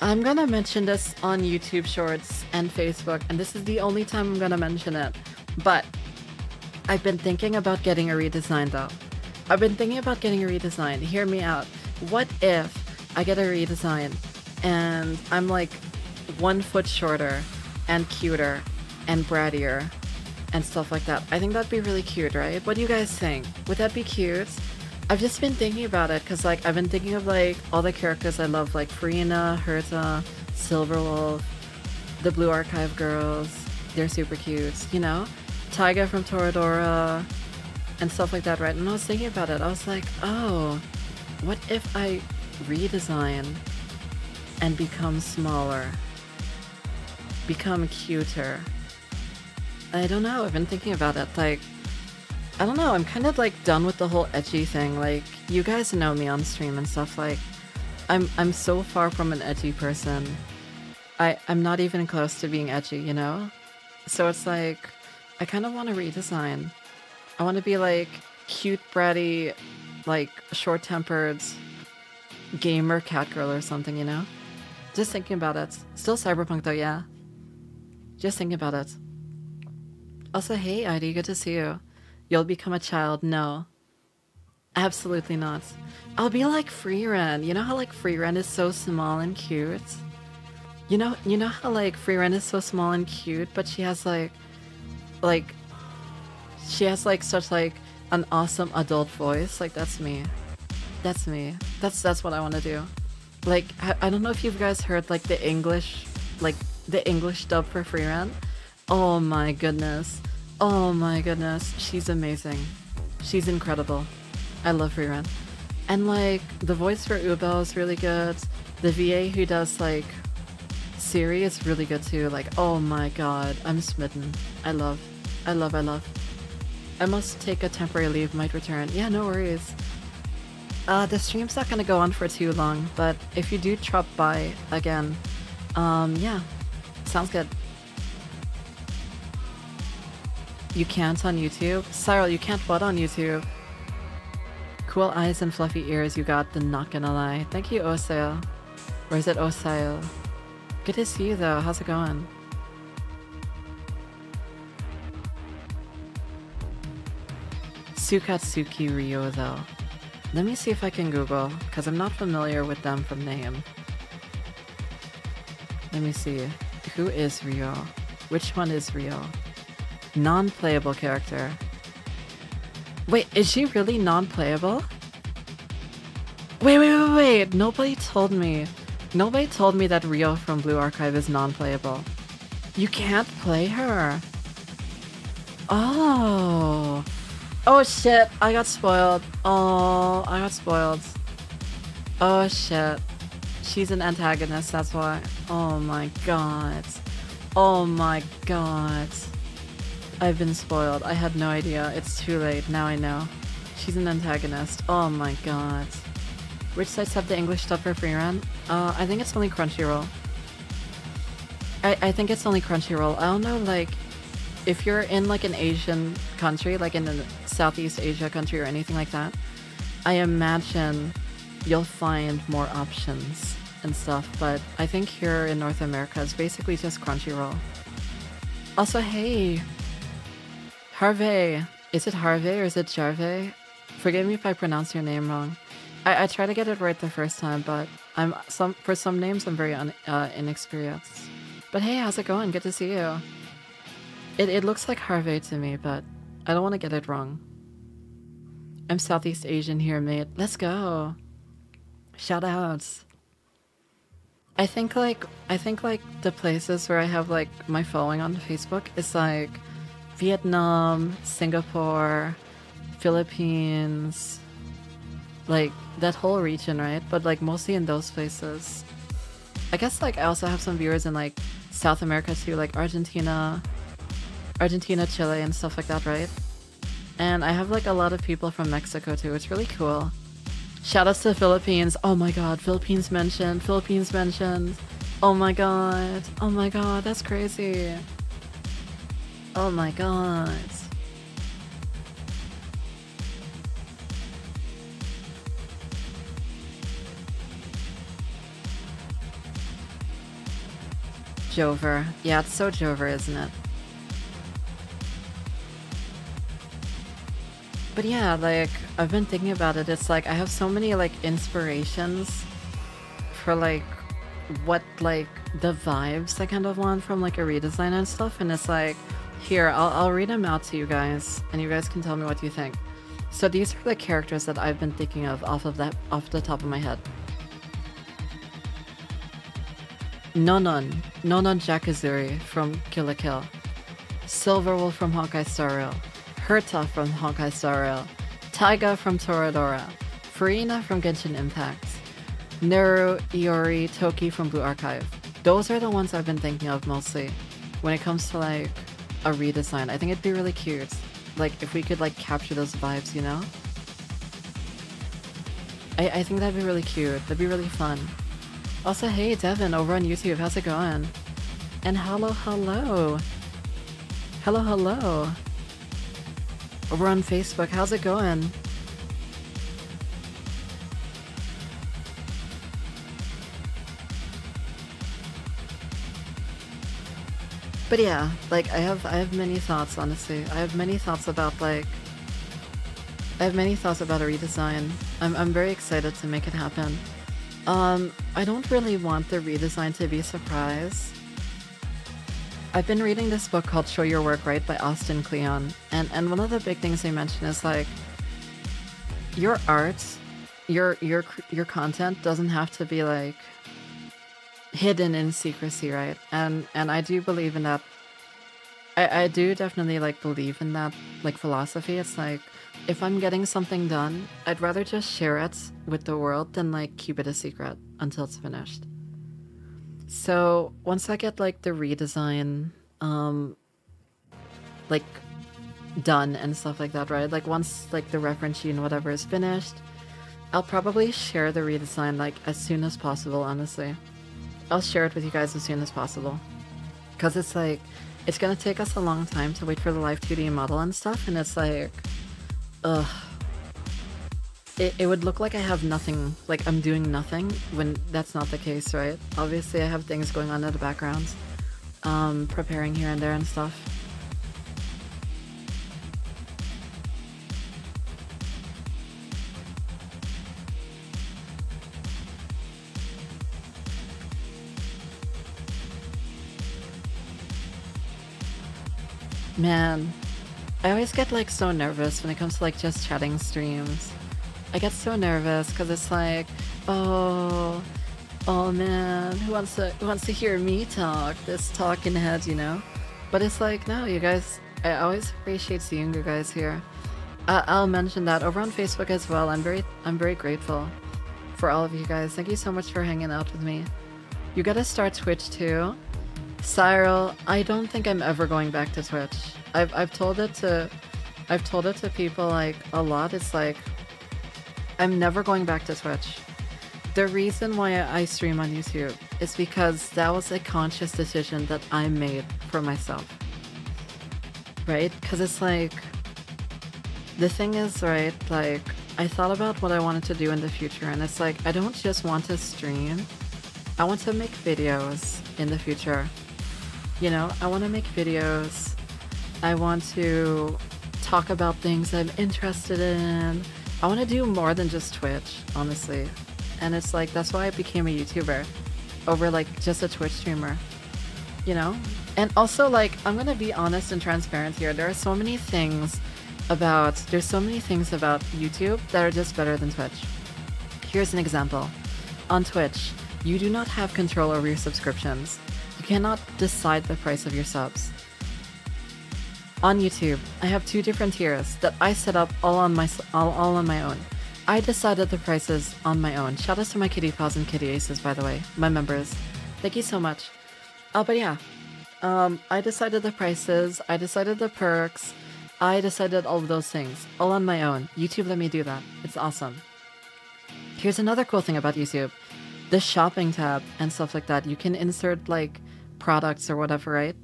I'm gonna mention this on YouTube Shorts and Facebook, and this is the only time I'm gonna mention it. But I've been thinking about getting a redesign, though. Hear me out. What if I get a redesign and I'm like 1 foot shorter and cuter and brattier and stuff like that? I think that'd be really cute, right? What do you guys think? Would that be cute? I've just been thinking about it because, like, I've been thinking of, like, all the characters I love, like Frieren, Herta, Silverwolf, the Blue Archive girls. They're super cute, you know? Taiga from Toradora and stuff like that, right? And I was thinking about it. I was like, oh, what if I redesign and become smaller? Become cuter? I don't know. I've been thinking about it, like... I don't know, I'm kind of like done with the whole edgy thing. Like, you guys know me on stream and stuff, like, I'm so far from an edgy person. I'm not even close to being edgy, you know? So it's like, I kind of want to redesign. I want to be like cute, bratty, like short-tempered gamer cat girl or something, you know? Just thinking about it. Still cyberpunk though, yeah. Just thinking about it. Also, hey ID, good to see you. You'll become a child. No. Absolutely not. I'll be like Frieren. You know how like Frieren is so small and cute? You know how like Frieren is so small and cute, but she has like such like an awesome adult voice. Like, that's me. That's me. That's what I want to do. Like, I don't know if you guys heard like the English dub for Frieren. Oh my goodness. Oh my goodness, she's amazing. She's incredible. I love Frieren. And like, the voice for Ubelle is really good. The VA who does like Siri is really good too. Like, oh my god, I'm smitten. I love. I must take a temporary leave, might return. Yeah, no worries. The stream's not gonna go on for too long, but if you do drop by again, yeah, sounds good. You can't on YouTube? Cyril, you can't what on YouTube? Cool eyes and fluffy ears you got, then not gonna lie. Thank you, Osail. Or is it Osail? Good to see you though, how's it going? Tsukatsuki Ryo though. Let me see if I can Google, because I'm not familiar with them from name. Let me see. Who is Ryo? Which one is Ryo? Non-playable character. Wait, is she really non-playable? Wait, nobody told me. Nobody told me that Ryo from Blue Archive is non-playable. You can't play her. Oh. Oh shit, I got spoiled. Oh, I got spoiled. Oh shit. She's an antagonist, that's why. Oh my god. Oh my god. I've been spoiled. I had no idea. It's too late. Now I know. She's an antagonist. Oh my god. Which sites have the English stuff for Frieren? I think it's only Crunchyroll. I think it's only Crunchyroll. I don't know, like, if you're in like an Asian country, like in the Southeast Asia country or anything like that, I imagine you'll find more options and stuff, but I think here in North America it's basically just Crunchyroll. Also, hey! Harvey. Is it Harvey or is it Jarvey? Forgive me if I pronounce your name wrong. I try to get it right the first time, but for some names I'm very inexperienced. But hey, how's it going? Good to see you. It looks like Harvey to me, but I don't want to get it wrong. I'm Southeast Asian here, mate. Let's go. Shout outs. I think like the places where I have like my following on Facebook is like Vietnam, Singapore, Philippines, like that whole region, right? But like mostly in those places. I guess like I also have some viewers in like South America too, like Argentina, Chile, and stuff like that, right? And I have like a lot of people from Mexico too. It's really cool. Shoutouts to Philippines. Oh my god, Philippines mentioned. Philippines mentioned. Oh my god. Oh my god, that's crazy. Oh my god. Jover. Yeah, it's so Jover, isn't it? But yeah, like, I've been thinking about it. It's like, I have so many, like, inspirations for, like, what, like, the vibes I kind of want from, like, a redesign and stuff. And it's like, here, I'll read them out to you guys, and you guys can tell me what you think. So these are the characters that I've been thinking of off the top of my head. Nonon Jakazuri from Kill la Kill. Silverwolf from Honkai Star Rail. Herta from Honkai Star Rail. Taiga from Toradora. Frieren from Genshin Impact. Neru, Iori, Toki from Blue Archive. Those are the ones I've been thinking of mostly when it comes to like a redesign. I think it'd be really cute, like if we could like capture those vibes, you know? I think that'd be really cute. That'd be really fun. Also, hey Devin over on YouTube, how's it going? And hello over on Facebook, how's it going? But yeah, like I have many thoughts, honestly. I have many thoughts about a redesign. I'm very excited to make it happen. I don't really want the redesign to be a surprise. I've been reading this book called Show Your Work, right, by Austin Kleon, and one of the big things they mention is like your art, your content doesn't have to be like hidden in secrecy, right? And I do believe in that. I do definitely like believe in that like philosophy. It's like, if I'm getting something done, I'd rather just share it with the world than like keep it a secret until it's finished. So once I get like the redesign like done and stuff like that, right? Like once like the reference sheet and whatever is finished, I'll probably share the redesign like as soon as possible, honestly. I'll share it with you guys as soon as possible. Cause it's like, it's gonna take us a long time to wait for the live 2D model and stuff, and it's like, ugh. It would look like I have nothing, like I'm doing nothing, when that's not the case, right? Obviously I have things going on in the background, preparing here and there and stuff. Man, I always get like so nervous when it comes to like just chatting streams. I get so nervous because it's like, oh man, who wants to hear me talk? This talking head, you know? But it's like, no, you guys. I always appreciate seeing you guys here. I'll mention that over on Facebook as well. I'm very grateful for all of you guys. Thank you so much for hanging out with me. You gotta start Twitch too. Cyril, I don't think I'm ever going back to Twitch. I've told it to people like a lot. It's like, I'm never going back to Twitch. The reason why I stream on YouTube is because that was a conscious decision that I made for myself, right? Because it's like, the thing is, right, like I thought about what I wanted to do in the future, and it's like, I don't just want to stream, I want to make videos in the future. You know, I want to make videos, I want to talk about things I'm interested in, I want to do more than just Twitch, honestly. And it's like, that's why I became a YouTuber, over like just a Twitch streamer, you know? And also like, I'm going to be honest and transparent here, there's so many things about YouTube that are just better than Twitch. Here's an example. On Twitch, you do not have control over your subscriptions. You cannot decide the price of your subs. On YouTube, I have two different tiers that I set up all on my own. I decided the prices on my own. Shout out to my kitty pals and kitty aces, by the way, my members. Thank you so much. But yeah, I decided the prices, I decided the perks, I decided all of those things, all on my own. YouTube let me do that. It's awesome. Here's another cool thing about YouTube. The shopping tab and stuff like that, you can insert like products or whatever, right?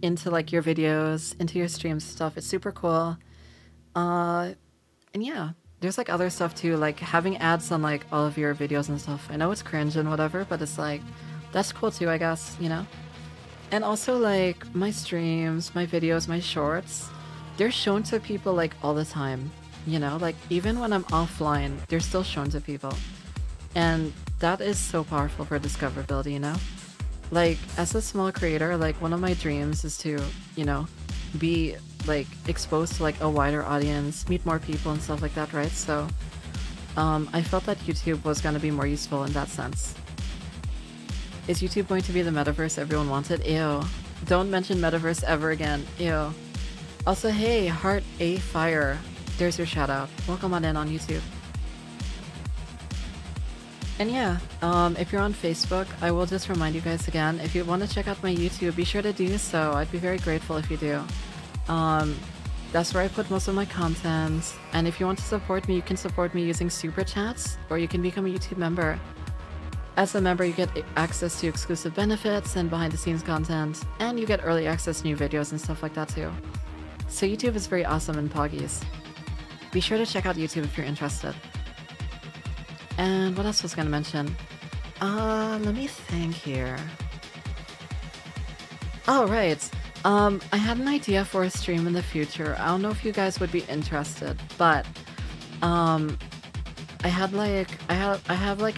Into like your videos, into your streams stuff. It's super cool. And yeah, there's like other stuff too, like having ads on like all of your videos and stuff. I know it's cringe and whatever, but it's like, that's cool too, I guess, you know? And also like my streams, my videos, my shorts, they're shown to people like all the time, you know? Like even when I'm offline, they're still shown to people. And that is so powerful for discoverability, you know? Like as a small creator, like one of my dreams is to, you know, be like exposed to like a wider audience, meet more people and stuff like that, right? So I felt that YouTube was going to be more useful in that sense. Is YouTube going to be the metaverse everyone wanted? Ew. Don't mention metaverse ever again. Ew. Also, hey, Heart A Fire. There's your shout out. Welcome on in on YouTube. And yeah, if you're on Facebook, I will just remind you guys again, if you want to check out my YouTube, be sure to do so. I'd be very grateful if you do. That's where I put most of my content. And if you want to support me, you can support me using Super Chats, or you can become a YouTube member. As a member, you get access to exclusive benefits and behind-the-scenes content, and you get early access to new videos and stuff like that too. So YouTube is very awesome in Poggies. Be sure to check out YouTube if you're interested. And what else was I going to mention? Let me think here. Oh, right. I had an idea for a stream in the future. I don't know if you guys would be interested, but I have like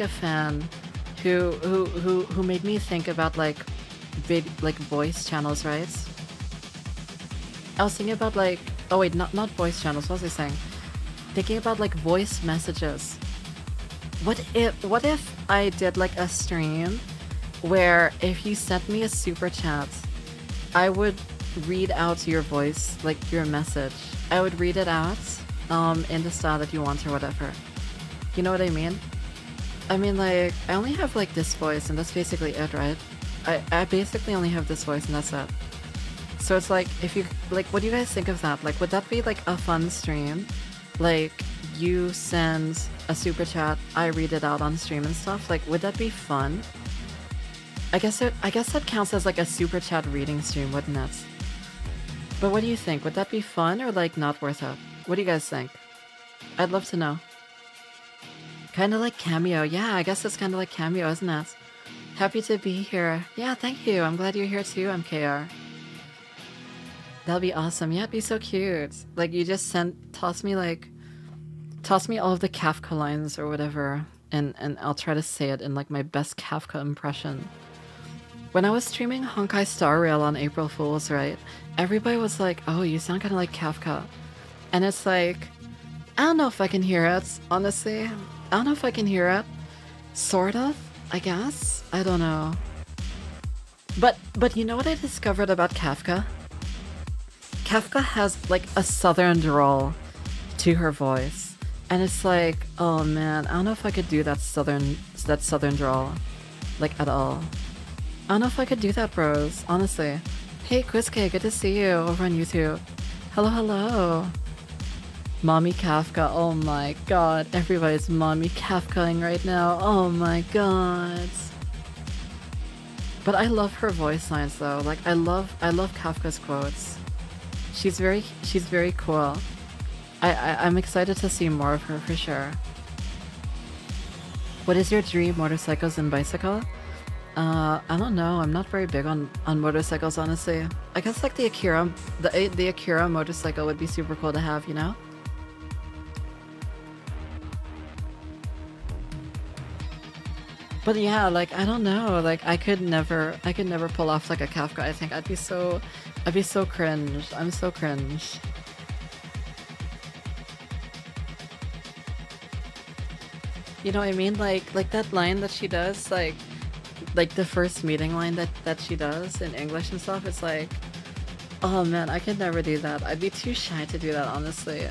a fan who made me think about like voice channels, right? I was thinking about like, oh wait, not voice channels. What was I saying? Thinking about like voice messages. What if I did like a stream where if you sent me a super chat, I would read out your voice, like your message. I would read it out in the style that you want or whatever. You know what I mean? I mean, like, I only have like this voice and that's basically it, right? I basically only have this voice and that's it. So it's like, if you, like, what do you guys think of that? Like, would that be like a fun stream? Like, you send a super chat, I read it out on stream and stuff. Like, would that be fun? I guess that counts as like a super chat reading stream, wouldn't it? But what do you think? Would that be fun or like not worth it? What do you guys think? I'd love to know. Kind of like Cameo. Yeah, I guess it's kind of like Cameo, isn't it? Happy to be here. Yeah, thank you. I'm glad you're here too, MKR. That'll be awesome. Yeah, it'd be so cute. Like you just toss me all of the Kafka lines or whatever, and I'll try to say it in like my best Kafka impression. When I was streaming Honkai Star Rail on April Fools, right, everybody was like, oh, you sound kind of like Kafka. And it's like, I don't know if I can hear it, honestly. I don't know if I can hear it. Sort of, I guess. I don't know. But you know what I discovered about Kafka? Kafka has like a southern drawl to her voice, and it's like, oh man, I don't know if I could do that southern drawl, like at all. I don't know if I could do that, bros. Honestly. Hey, Quizkay, good to see you over on YouTube. Hello, hello. Mommy Kafka. Oh my god, everybody's mommy Kafkaing right now. Oh my god. But I love her voice lines though. Like I love Kafka's quotes. She's very cool. I'm excited to see more of her for sure. What is your dream? Motorcycles and bicycle? I don't know. I'm not very big on motorcycles, honestly. I guess like the Akira motorcycle would be super cool to have, you know? But yeah, like I don't know. Like I could never pull off like a Kafka. I think I'd be so cringe. I'm so cringe. You know what I mean? Like that line that she does, like the first meeting line that she does in English and stuff, it's like, oh man, I could never do that. I'd be too shy to do that, honestly.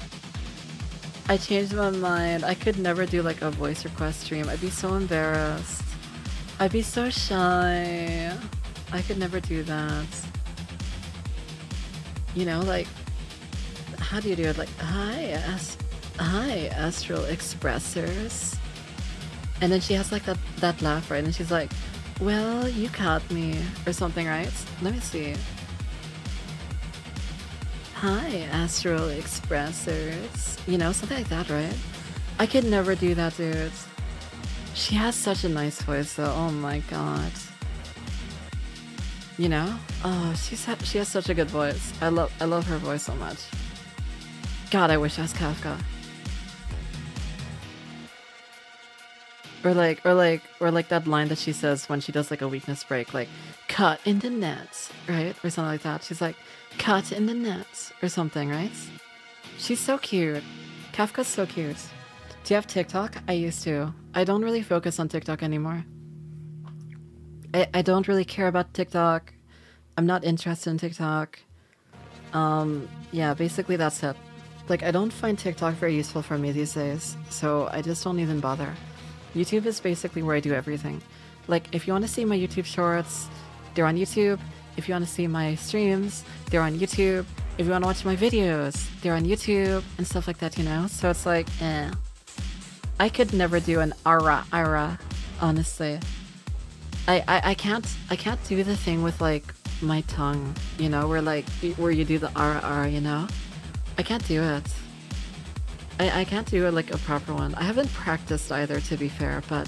I changed my mind. I could never do like a voice request stream. I'd be so embarrassed. I'd be so shy. I could never do that. You know, like, how do you do it? Like, hi, Astral Expressers. And then she has like that laugh, right? And she's like, well, you caught me, or something, right? Let me see. Hi, Astral Expressers. You know, something like that, right? I could never do that, dude. She has such a nice voice, though. Oh my god. You know? Oh, she has such a good voice. I love her voice so much. God, I wish I was Kafka. Or like that line that she says when she does like a weakness break, like, caught in the net, right? Or something like that. She's like, caught in the net, or something, right? She's so cute. Kafka's so cute. Do you have TikTok? I used to. I don't really focus on TikTok anymore. I don't really care about TikTok. I'm not interested in TikTok. Yeah, basically that's it. Like, I don't find TikTok very useful for me these days, so I just don't even bother. YouTube is basically where I do everything. Like, if you want to see my YouTube shorts, they're on YouTube. If you want to see my streams, they're on YouTube. If you want to watch my videos, they're on YouTube and stuff like that, you know? So it's like, eh. I could never do an ara, honestly. I can't do the thing with like my tongue, you know, where you do the ara, you know? I can't do it. I can't do like a proper one. I haven't practiced either, to be fair, but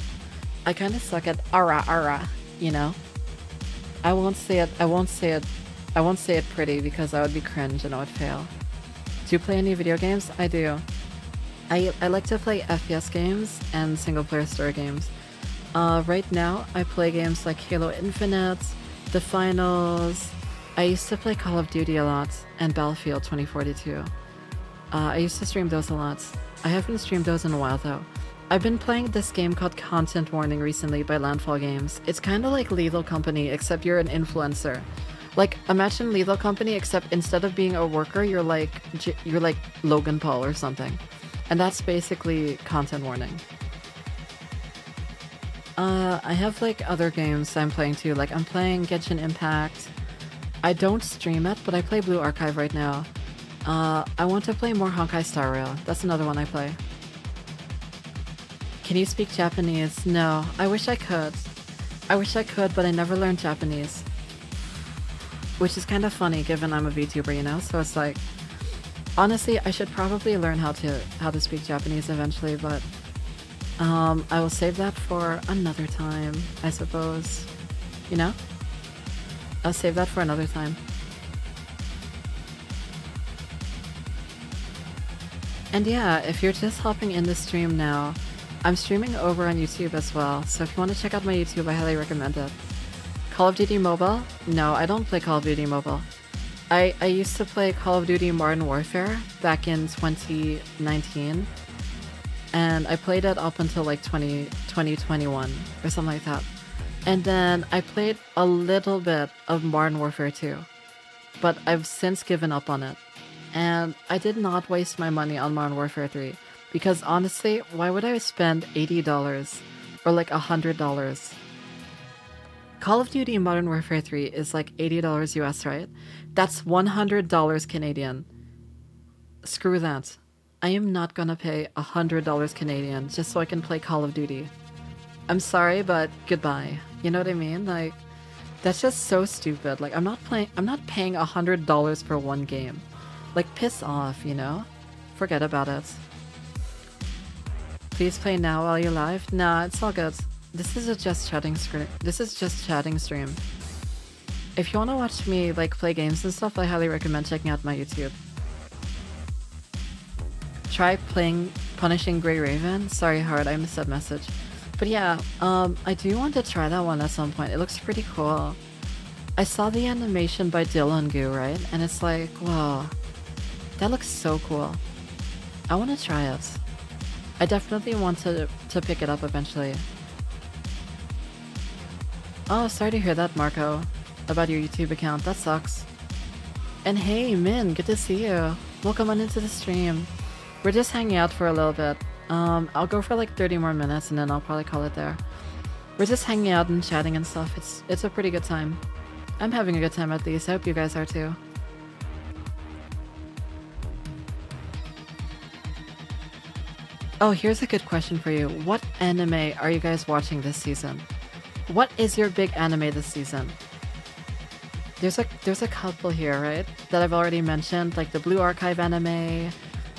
I kind of suck at ara, you know? I won't say it pretty because I would be cringe and I would fail. Do you play any video games? I do. I like to play FPS games and single-player story games. Right now, I play games like Halo Infinite, The Finals. I used to play Call of Duty a lot and Battlefield 2042. I used to stream those a lot. I haven't streamed those in a while though. I've been playing this game called Content Warning recently by Landfall Games. It's kind of like Lethal Company, except you're an influencer. Like, imagine Lethal Company, except instead of being a worker, you're like Logan Paul or something. And that's basically Content Warning. I have like other games I'm playing too. Like, I'm playing Genshin Impact. I don't stream it, but I play Blue Archive right now. I want to play more Honkai Star Rail. That's another one I play. Can you speak Japanese? No, I wish I could. I wish I could, but I never learned Japanese. Which is kind of funny given I'm a VTuber, you know? So it's like, honestly, I should probably learn how to speak Japanese eventually, but I will save that for another time, I suppose. You know? I'll save that for another time. And yeah, if you're just hopping in the stream now, I'm streaming over on YouTube as well, so if you want to check out my YouTube, I highly recommend it. Call of Duty Mobile? No, I don't play Call of Duty Mobile. I used to play Call of Duty Modern Warfare back in 2019, and I played it up until like 2021 or something like that. And then I played a little bit of Modern Warfare 2, but I've since given up on it. And I did not waste my money on Modern Warfare 3 because honestly, why would I spend $80 or like $100? Call of Duty Modern Warfare 3 is like $80 US, right? That's $100 Canadian. Screw that. I am not gonna pay $100 Canadian just so I can play Call of Duty. I'm sorry, but goodbye. You know what I mean? Like, that's just so stupid. Like, I'm not paying $100 for one game. Like, piss off, you know? Forget about it. Please play now while you're live. Nah, it's all good. This is a just chatting stream. If you want to watch me, like, play games and stuff, I highly recommend checking out my YouTube. Try playing Punishing Grey Raven. Sorry, Hard, I missed that message. But yeah, I do want to try that one at some point. It looks pretty cool. I saw the animation by Dylan Goo, right? And it's like, wow. That looks so cool. I want to try it. I definitely want to pick it up eventually. Oh, sorry to hear that, Marco, about your YouTube account. That sucks. And hey, Min, good to see you. Welcome on into the stream. We're just hanging out for a little bit. I'll go for like 30 more minutes and then I'll probably call it there. We're just hanging out and chatting and stuff. It's a pretty good time. I'm having a good time at these. I hope you guys are too. Oh, here's a good question for you. What anime are you guys watching this season? What is your big anime this season? There's a couple here, right? That I've already mentioned, like the Blue Archive anime,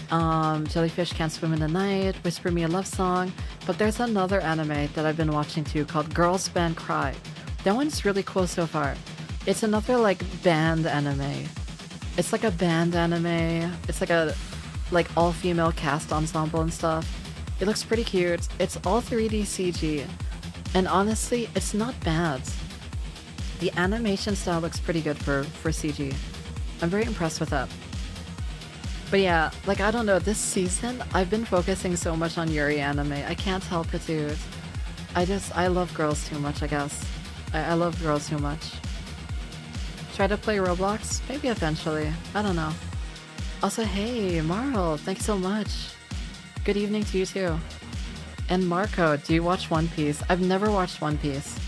Jellyfish Can't Swim in the Night, Whisper Me a Love Song. But there's another anime that I've been watching too called Girls Band Cry. That one's really cool so far. It's another like band anime. It's like a band anime. It's like a all-female cast ensemble and stuff. It looks pretty cute. It's all 3D CG. And honestly, it's not bad. The animation style looks pretty good for CG. I'm very impressed with that. But yeah, like I don't know, this season I've been focusing so much on Yuri anime. I can't help it, dude. I love girls too much, I guess. I love girls too much. Try to play Roblox? Maybe eventually. I don't know. Also, hey, Marl, thanks so much. Good evening to you too. And Marco, do you watch One Piece? I've never watched One Piece.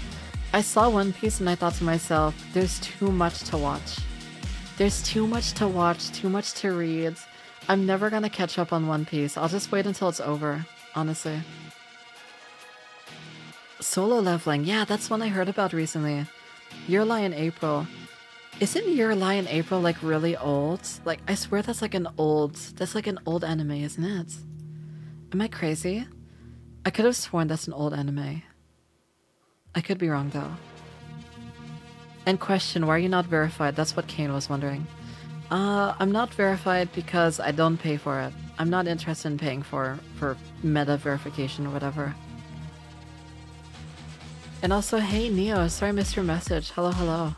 I saw One Piece and I thought to myself, there's too much to watch. There's too much to watch, too much to read. I'm never gonna catch up on One Piece. I'll just wait until it's over, honestly. Solo Leveling, yeah, that's one I heard about recently. Your Lie in April. Isn't Your Lie in April like really old? Like I swear that's like an old anime, isn't it? Am I crazy? I could have sworn that's an old anime. I could be wrong though. And question, why are you not verified? That's what Kane was wondering. I'm not verified because I don't pay for it. I'm not interested in paying for meta verification or whatever. And also, hey Neo, sorry I missed your message. Hello, hello.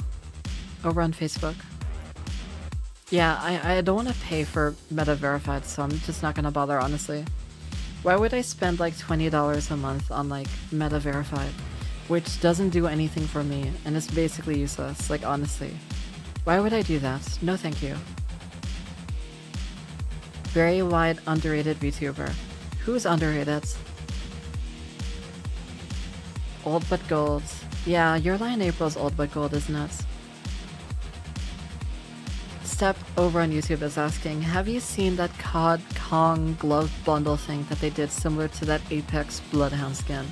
Over on Facebook. Yeah, I don't want to pay for meta verified, so I'm just not gonna bother, honestly. Why would I spend like $20 a month on like meta verified, which doesn't do anything for me and is basically useless, like honestly. Why would I do that? No thank you. Very wide underrated VTuber. Who's underrated? Old but Gold. Yeah, Your Lie in April's old but gold, isn't it? Step over on YouTube is asking, have you seen that COD Kong glove bundle thing that they did similar to that Apex Bloodhound skin?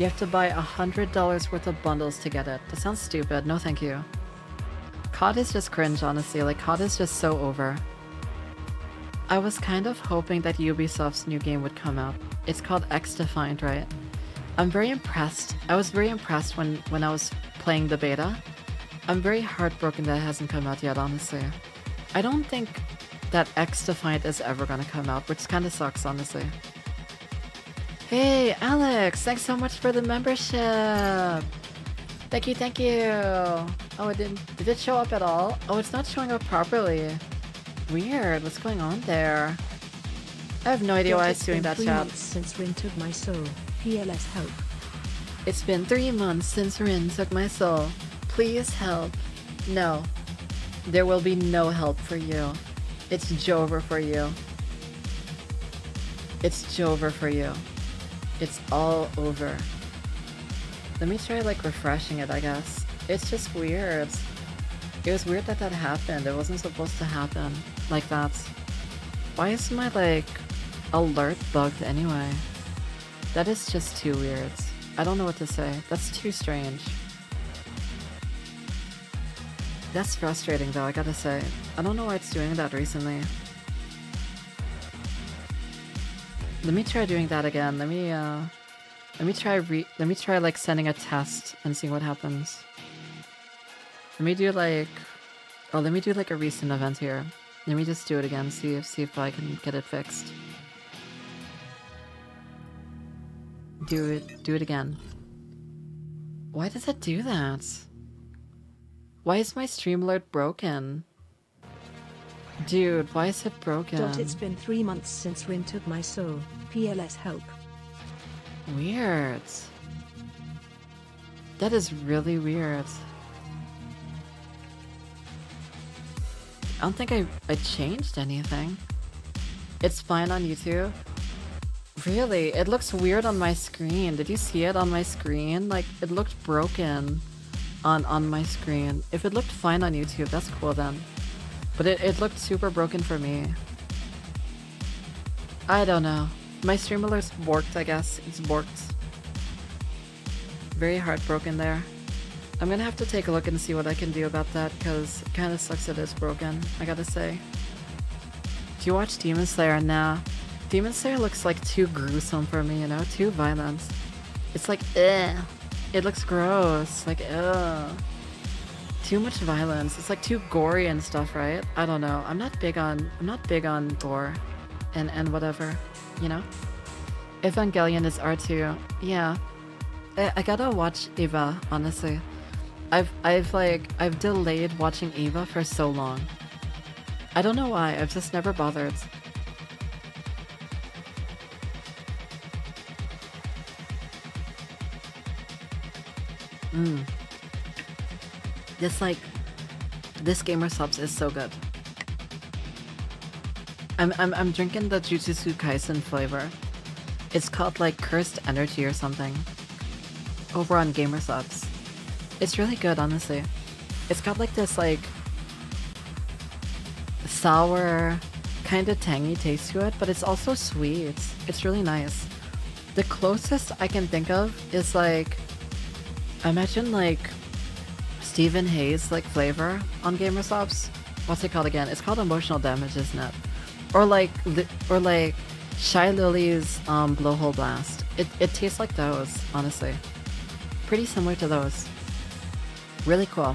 You have to buy $100 worth of bundles to get it. That sounds stupid, no thank you. COD is just cringe, honestly, like COD is just so over. I was kind of hoping that Ubisoft's new game would come out. It's called X Defined, right? I'm very impressed. I was very impressed when I was playing the beta. I'm very heartbroken that it hasn't come out yet, honestly. I don't think that X Defiant is ever gonna come out, which kinda sucks, honestly. Hey, Alex! Thanks so much for the membership! Thank you, thank you! Oh, it didn't... Did it show up at all? Oh, it's not showing up properly. Weird, what's going on there? I have no idea why it's doing that, chat. Since Rin took my soul. PLS help. It's been 3 months since Rin took my soul. Please help. No. There will be no help for you. It's Jover for you. It's Jover for you. It's all over. Let me try like refreshing it, I guess. It's just weird. It was weird that happened. It wasn't supposed to happen like that. Why is my like alert bugged anyway? That is just too weird. I don't know what to say. That's too strange. That's frustrating though, I gotta say. I don't know why it's doing that recently. Let me try doing that again. Let me try like sending a test and seeing what happens. Let me do like a recent event here. Let me just do it again, see if I can get it fixed. Do it again. Why does it do that? Why is my stream alert broken? Dude, why is it broken? It's been 3 months since Rin took my soul. PLS help. Weird. That is really weird. I don't think I changed anything. It's fine on YouTube. Really? It looks weird on my screen. Did you see it on my screen? Like, it looked broken. on my screen. If it looked fine on YouTube, that's cool then. But it looked super broken for me. I don't know. My stream alert's borked, I guess. It's borked. Very heartbroken there. I'm gonna have to take a look and see what I can do about that, because it kind of sucks that it's broken, I gotta say. Do you watch Demon Slayer? Nah. Demon Slayer looks like too gruesome for me, you know? Too violent. It's like, ugh. It looks gross. Like, ugh. Too much violence. It's like too gory and stuff, right? I don't know. I'm not big on gore and whatever, you know? Evangelion is R2. Yeah. I gotta watch Eva, honestly. I've delayed watching Eva for so long. I don't know why, I've just never bothered. This Gamersubs is so good. I'm drinking the Jujutsu Kaisen flavor. It's called like Cursed Energy or something. Over on Gamersubs. It's really good, honestly. It's got like this like sour, kind of tangy taste to it, but it's also sweet. It's really nice. The closest I can think of is like, imagine like Stephen Hayes like flavor on Gamersubs. What's it called again? It's called Emotional Damage, isn't it? Or like Shy Lily's Blowhole Blast. It tastes like those, honestly. Pretty similar to those. Really cool.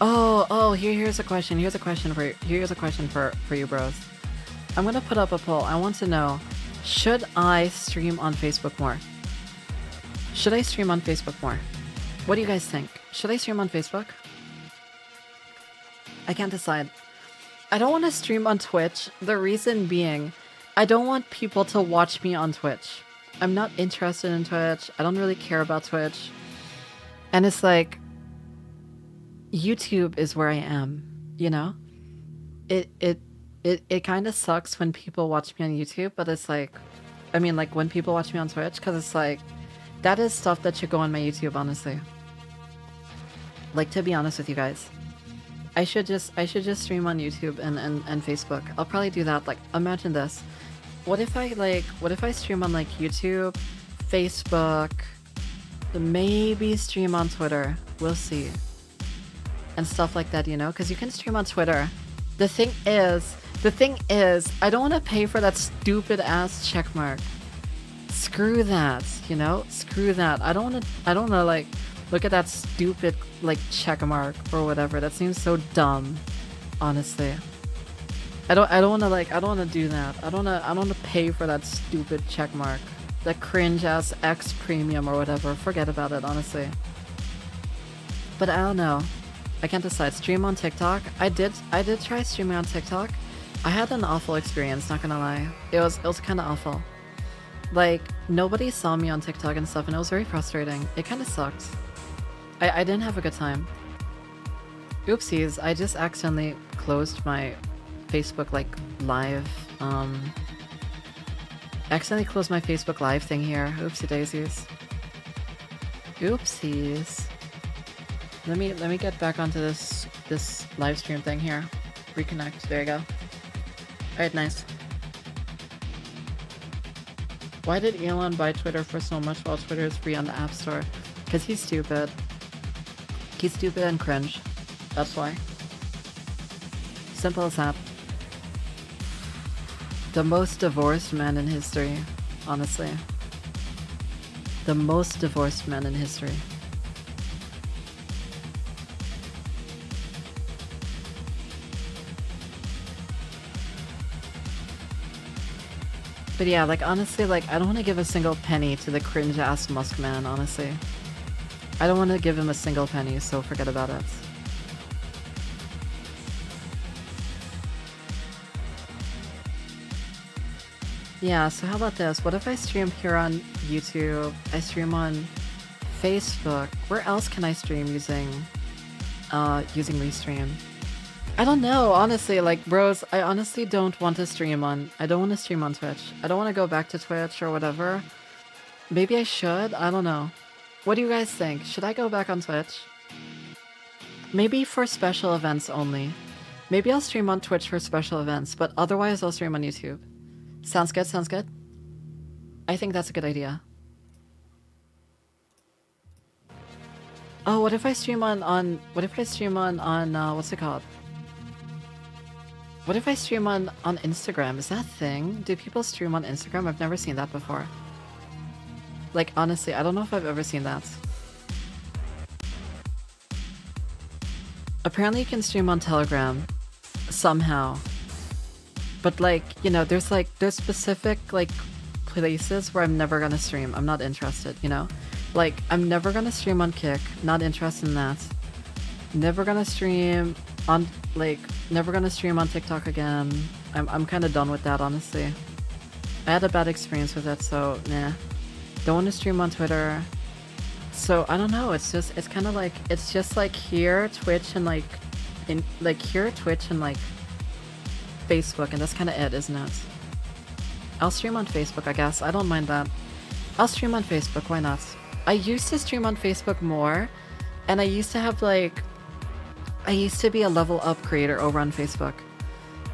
Oh, here's a question for you bros. I'm gonna put up a poll. I want to know, should I stream on Facebook more? Should I stream on Facebook more? What do you guys think? Should I stream on Facebook? I can't decide. I don't want to stream on Twitch. The reason being, I don't want people to watch me on Twitch. I'm not interested in Twitch. I don't really care about Twitch. And it's like, YouTube is where I am, you know? It kind of sucks when people watch me on YouTube, but it's like, I mean, like when people watch me on Twitch, because it's like, that is stuff that should go on my YouTube, honestly. Like, to be honest with you guys, I should just stream on YouTube and Facebook. I'll probably do that. Like, imagine this. What if I stream on like YouTube, Facebook, maybe stream on Twitter, we'll see. And stuff like that, you know, because you can stream on Twitter. The thing is, I don't want to pay for that stupid ass checkmark. Screw that, you know, screw that. I don't wanna like look at that stupid like checkmark or whatever. That seems so dumb, honestly. I don't wanna do that. I don't wanna pay for that stupid checkmark. That cringe ass X premium or whatever. Forget about it, honestly. But I don't know. I can't decide. Stream on TikTok. I did try streaming on TikTok. I had an awful experience, not gonna lie. It was kinda awful. Like, nobody saw me on TikTok and stuff, and it was very frustrating. It kinda sucked. I didn't have a good time. Oopsies, I just accidentally closed my Facebook like live accidentally closed my Facebook live thing here. Oopsie daisies. Oopsies. Let me get back onto this live stream thing here. Reconnect. There you go. Alright, nice. Why did Elon buy Twitter for so much while Twitter is free on the App Store? Because he's stupid. He's stupid and cringe. That's why. Simple as that. The most divorced man in history, honestly. The most divorced man in history. But yeah, like honestly, like I don't want to give a single penny to the cringe-ass Musk man, honestly. I don't want to give him a single penny, so forget about it. Yeah, so how about this? What if I stream here on YouTube? I stream on Facebook. Where else can I stream using Restream? I don't know, honestly. Like, bros, I honestly don't want to stream on... I don't want to stream on Twitch. I don't want to go back to Twitch or whatever. Maybe I should? I don't know. What do you guys think? Should I go back on Twitch? Maybe for special events only. Maybe I'll stream on Twitch for special events, but otherwise I'll stream on YouTube. Sounds good, sounds good. I think that's a good idea. Oh, what if I stream on what's it called? What if I stream on Instagram? Is that a thing? Do people stream on Instagram? I've never seen that before. Like, honestly, I don't know if I've ever seen that. Apparently you can stream on Telegram somehow. But like, you know, there's specific like places where I'm never gonna stream. I'm not interested, you know? Like, I'm never gonna stream on Kick, not interested in that. Never gonna stream on never gonna stream on TikTok again. I'm kinda done with that, honestly. I had a bad experience with it, so nah. Don't wanna stream on Twitter. So I don't know, it's just like here, Twitch, and like Facebook, and that's kind of it, isn't it? I'll stream on Facebook, I guess. I don't mind that. I'll stream on Facebook, why not? I used to stream on Facebook more, and I used to have like, I used to be a level up creator over on Facebook.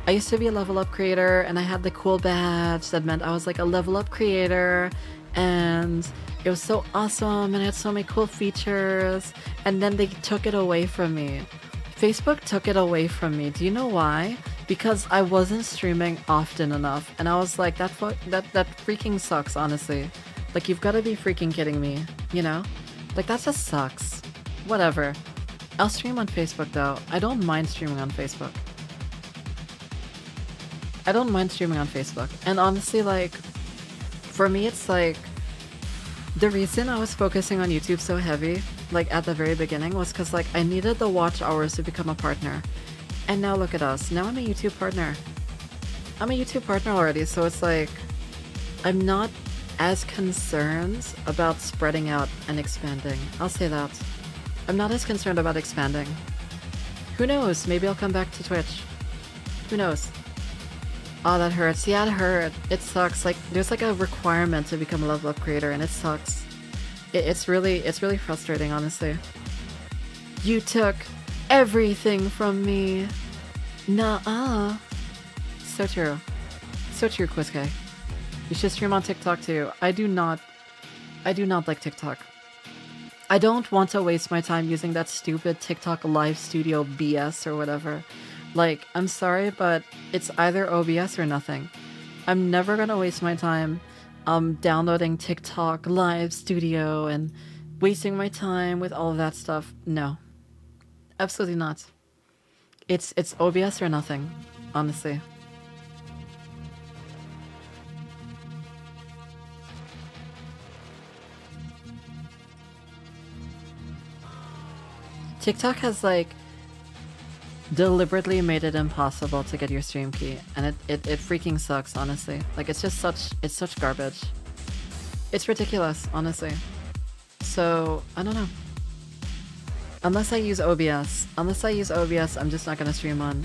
I used to be a level up creator, and I had the cool badge that meant I was like a level up creator, and it was so awesome and it had so many cool features, and then they took it away from me. Facebook took it away from me. Do you know why? Because I wasn't streaming often enough, and I was like, that freaking sucks, honestly. Like, you've got to be freaking kidding me, you know? Like, that just sucks. Whatever. I'll stream on Facebook though. I don't mind streaming on Facebook. I don't mind streaming on Facebook. And honestly, like, for me, it's like, the reason I was focusing on YouTube so heavy, like at the very beginning, was because like I needed the watch hours to become a partner. And now look at us, now I'm a YouTube partner. I'm a YouTube partner already, so it's like, I'm not as concerned about spreading out and expanding. I'll say that. I'm not as concerned about expanding. Who knows, maybe I'll come back to Twitch. Who knows? Oh, that hurts. Yeah, it hurt. It sucks. Like, there's like a requirement to become a level up creator, and it sucks. It's really frustrating, honestly. You took everything from me. Nuh-uh. So true. So true, Quizkay. You should stream on TikTok too. I do not like TikTok. I don't want to waste my time using that stupid TikTok live studio BS or whatever. Like, I'm sorry, but it's either OBS or nothing. I'm never gonna waste my time downloading TikTok Live Studio and wasting my time with all of that stuff. No. Absolutely not. It's OBS or nothing, honestly. TikTok has like deliberately made it impossible to get your stream key, and it freaking sucks, honestly. Like, it's such garbage. It's ridiculous, honestly. So I don't know. Unless I use OBS, I'm just not gonna stream on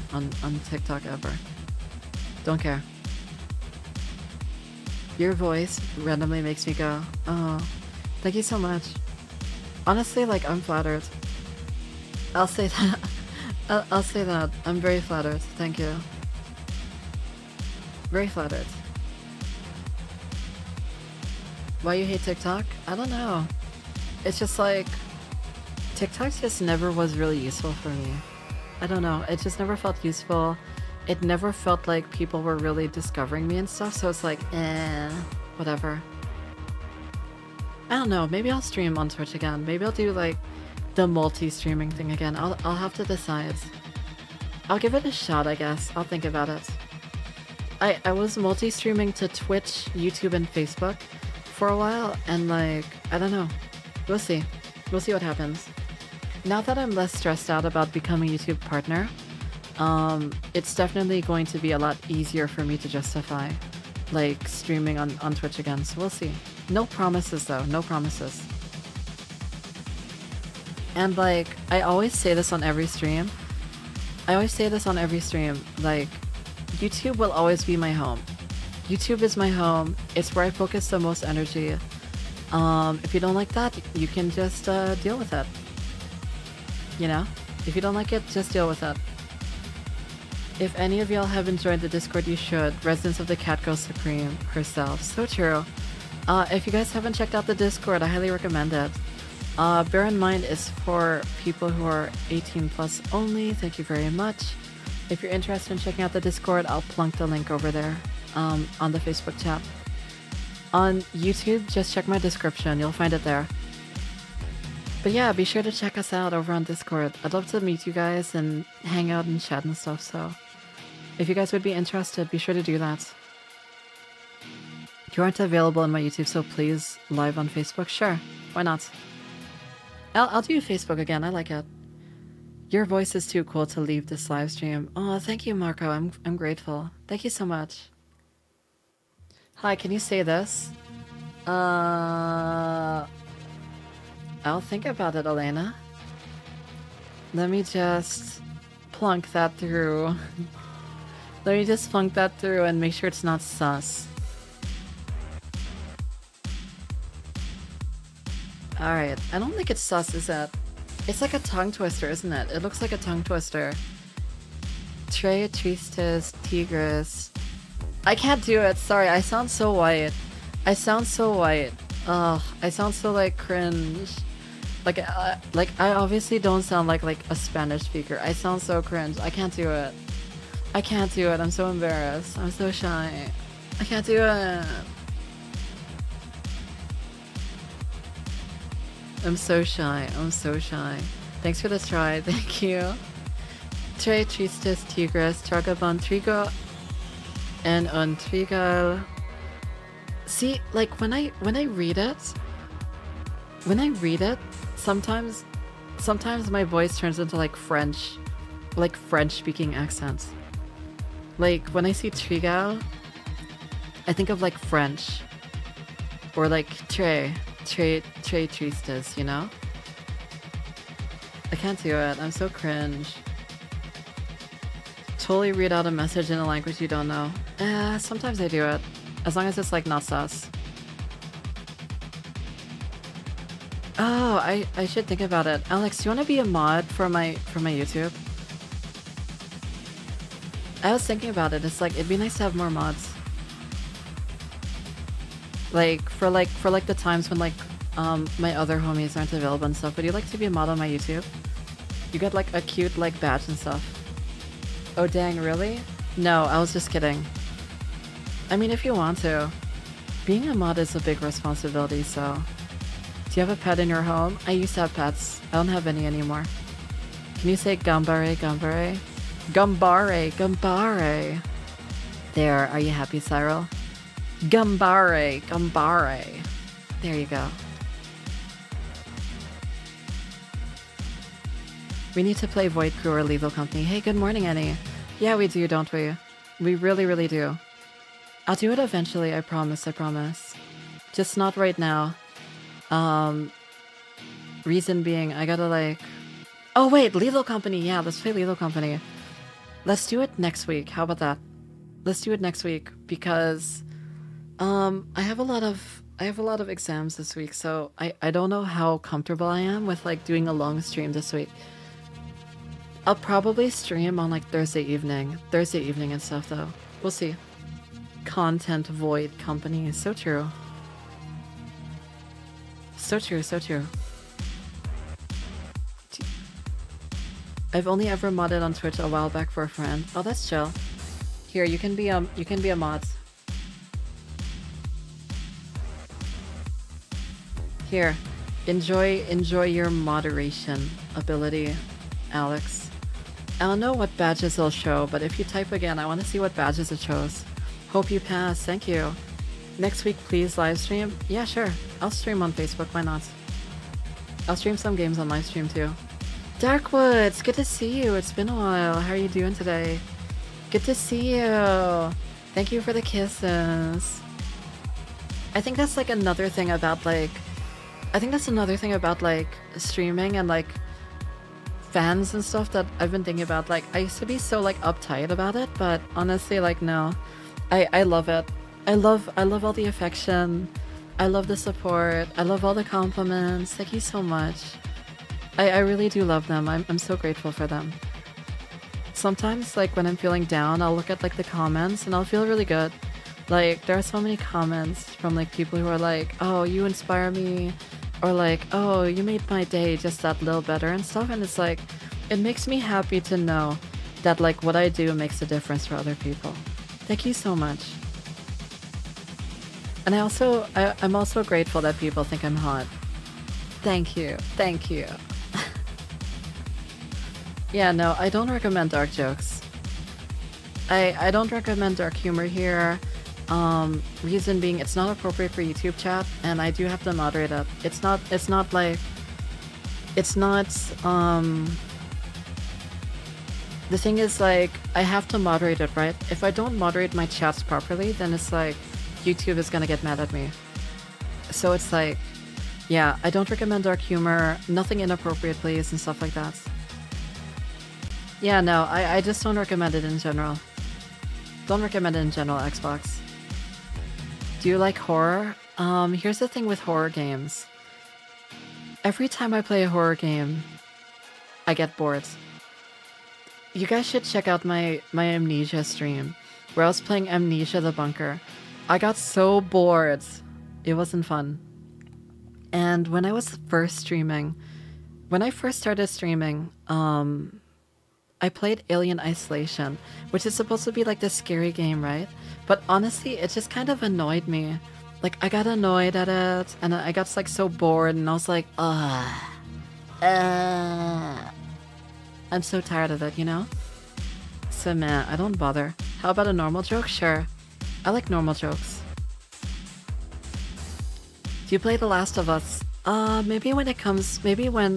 TikTok ever. Don't care. Your voice randomly makes me go, oh, thank you so much. Honestly, like, I'm flattered. I'll say that. I'll say that. I'm very flattered. Thank you. Very flattered. Why you hate TikTok? I don't know. It's just like, TikTok just never was really useful for me. I don't know. It just never felt useful. It never felt like people were really discovering me and stuff. So it's like, eh, whatever. I don't know. Maybe I'll stream on Twitch again. Maybe I'll do like the multi-streaming thing again. I'll have to decide. I'll give it a shot, I guess. I'll think about it. I was multi-streaming to Twitch, YouTube, and Facebook for a while, and like, I don't know. We'll see. We'll see what happens. Now that I'm less stressed out about becoming a YouTube partner, it's definitely going to be a lot easier for me to justify like streaming on Twitch again, so we'll see. No promises though, no promises. And like, I always say this on every stream, like, YouTube will always be my home. YouTube is my home. It's where I focus the most energy. If you don't like that, you can just deal with it. You know? If you don't like it, just deal with that. If any of y'all have enjoyed the Discord, you should. Residents of the Catgirl Supreme herself. So true. If you guys haven't checked out the Discord, I highly recommend it. Bear in mind, it's for people who are 18 plus only. Thank you very much. If you're interested in checking out the Discord, I'll plunk the link over there on the Facebook chat. On YouTube, just check my description. You'll find it there. But yeah, be sure to check us out over on Discord. I'd love to meet you guys and hang out and chat and stuff, so if you guys would be interested, be sure to do that. If you aren't available on my YouTube, so please live on Facebook? Sure, why not? I'll do Facebook again, I like it. Your voice is too cool to leave this live stream. Oh, thank you, Marco, I'm grateful. Thank you so much. Hi, can you say this? I'll think about it, Elena. Let me just plunk that through. Let me just plunk that through and make sure it's not sus. Alright, I don't think it's sus, is it? It's like a tongue twister, isn't it? It looks like a tongue twister. Tre tristes tigres. I can't do it, sorry, I sound so white. I sound so white. Ugh, I sound so, like, cringe. Like I obviously don't sound like a Spanish speaker. I sound so cringe. I can't do it. I can't do it. I'm so embarrassed. I'm so shy. I can't do it. I'm so shy. I'm so shy. Thanks for the try. Thank you. Tre tristes tigres tragaban trigo en un trigal. See, like, when I read it, sometimes my voice turns into like French speaking accents. Like when I see trigal, I think of like French or like tre tristes, you know? I can't do it. I'm so cringe. Totally read out a message in a language you don't know. Sometimes I do it. As long as it's like not sus. Oh, I should think about it. Alex, do you want to be a mod for my YouTube? I was thinking about it. It's like it'd be nice to have more mods. Like for the times when my other homies aren't available and stuff. Would you like to be a mod on my YouTube? You get like a cute like badge and stuff. Oh dang, really? No, I was just kidding. I mean, if you want to. Being a mod is a big responsibility, so... Do you have a pet in your home? I used to have pets. I don't have any anymore. Can you say Gambare, Gambare? Gambare, Gambare! There, are you happy, Cyril? Gambare, Gambare! There you go. We need to play Void Crew or Lethal Company. Hey, good morning, Annie. Yeah, we do, don't we? We really, really do. I'll do it eventually, I promise, I promise. Just not right now. Reason being, I gotta like... Oh wait, Lethal Company! Yeah, let's play Lethal Company. Let's do it next week, how about that? Let's do it next week, because... I have a lot of exams this week, so I don't know how comfortable I am with like doing a long stream this week. I'll probably stream on like Thursday evening and stuff though. We'll see. Content Void Company is so true. So true, so true. I've only ever modded on Twitch a while back for a friend. Oh, that's chill. Here, you can be a mod. Here, enjoy your moderation ability, Alex. I don't know what badges it'll show, but if you type again, I want to see what badges it shows. Hope you pass, thank you. Next week, please live stream. Yeah, sure. I'll stream on Facebook, why not? I'll stream some games on live stream too. Darkwoods, good to see you. It's been a while. How are you doing today? Good to see you. Thank you for the kisses. I think that's like another thing about like... I think that's another thing about like streaming and like fans and stuff that I've been thinking about. Like, I used to be so like uptight about it, but honestly, like no. I love it. I love all the affection. I love the support. I love all the compliments. Thank you so much. I really do love them. I'm so grateful for them. Sometimes, like, when I'm feeling down, I'll look at, like, the comments and I'll feel really good. Like, there are so many comments from, like, people who are like, oh, you inspire me, or like, oh, you made my day just that little better and stuff. And it's like, it makes me happy to know that, like, what I do makes a difference for other people. Thank you so much. And I'm also grateful that people think I'm hot. Thank you. Thank you. Yeah, no, I don't recommend dark jokes. I don't recommend dark humor here. Reason being, it's not appropriate for YouTube chat, and I do have to moderate up. It's not like, it's not, the thing is, like, I have to moderate it, right? If I don't moderate my chats properly, then it's like, YouTube is gonna get mad at me. So it's like, yeah, I don't recommend dark humor, nothing inappropriate, please, and stuff like that. Yeah, no, I just don't recommend it in general. Don't recommend it in general, Xbox. Do you like horror? Here's the thing with horror games. Every time I play a horror game, I get bored. You guys should check out my Amnesia stream, where I was playing Amnesia the Bunker. I got so bored. It wasn't fun. And when I was first streaming, when I first started streaming, I played Alien Isolation, which is supposed to be like this scary game, right? But honestly, it just kind of annoyed me. Like, I got annoyed at it, and I got, like, so bored, and I was like, I'm so tired of it, you know? So meh, I don't bother. How about a normal joke? Sure. I like normal jokes. Do you play The Last of Us? Maybe when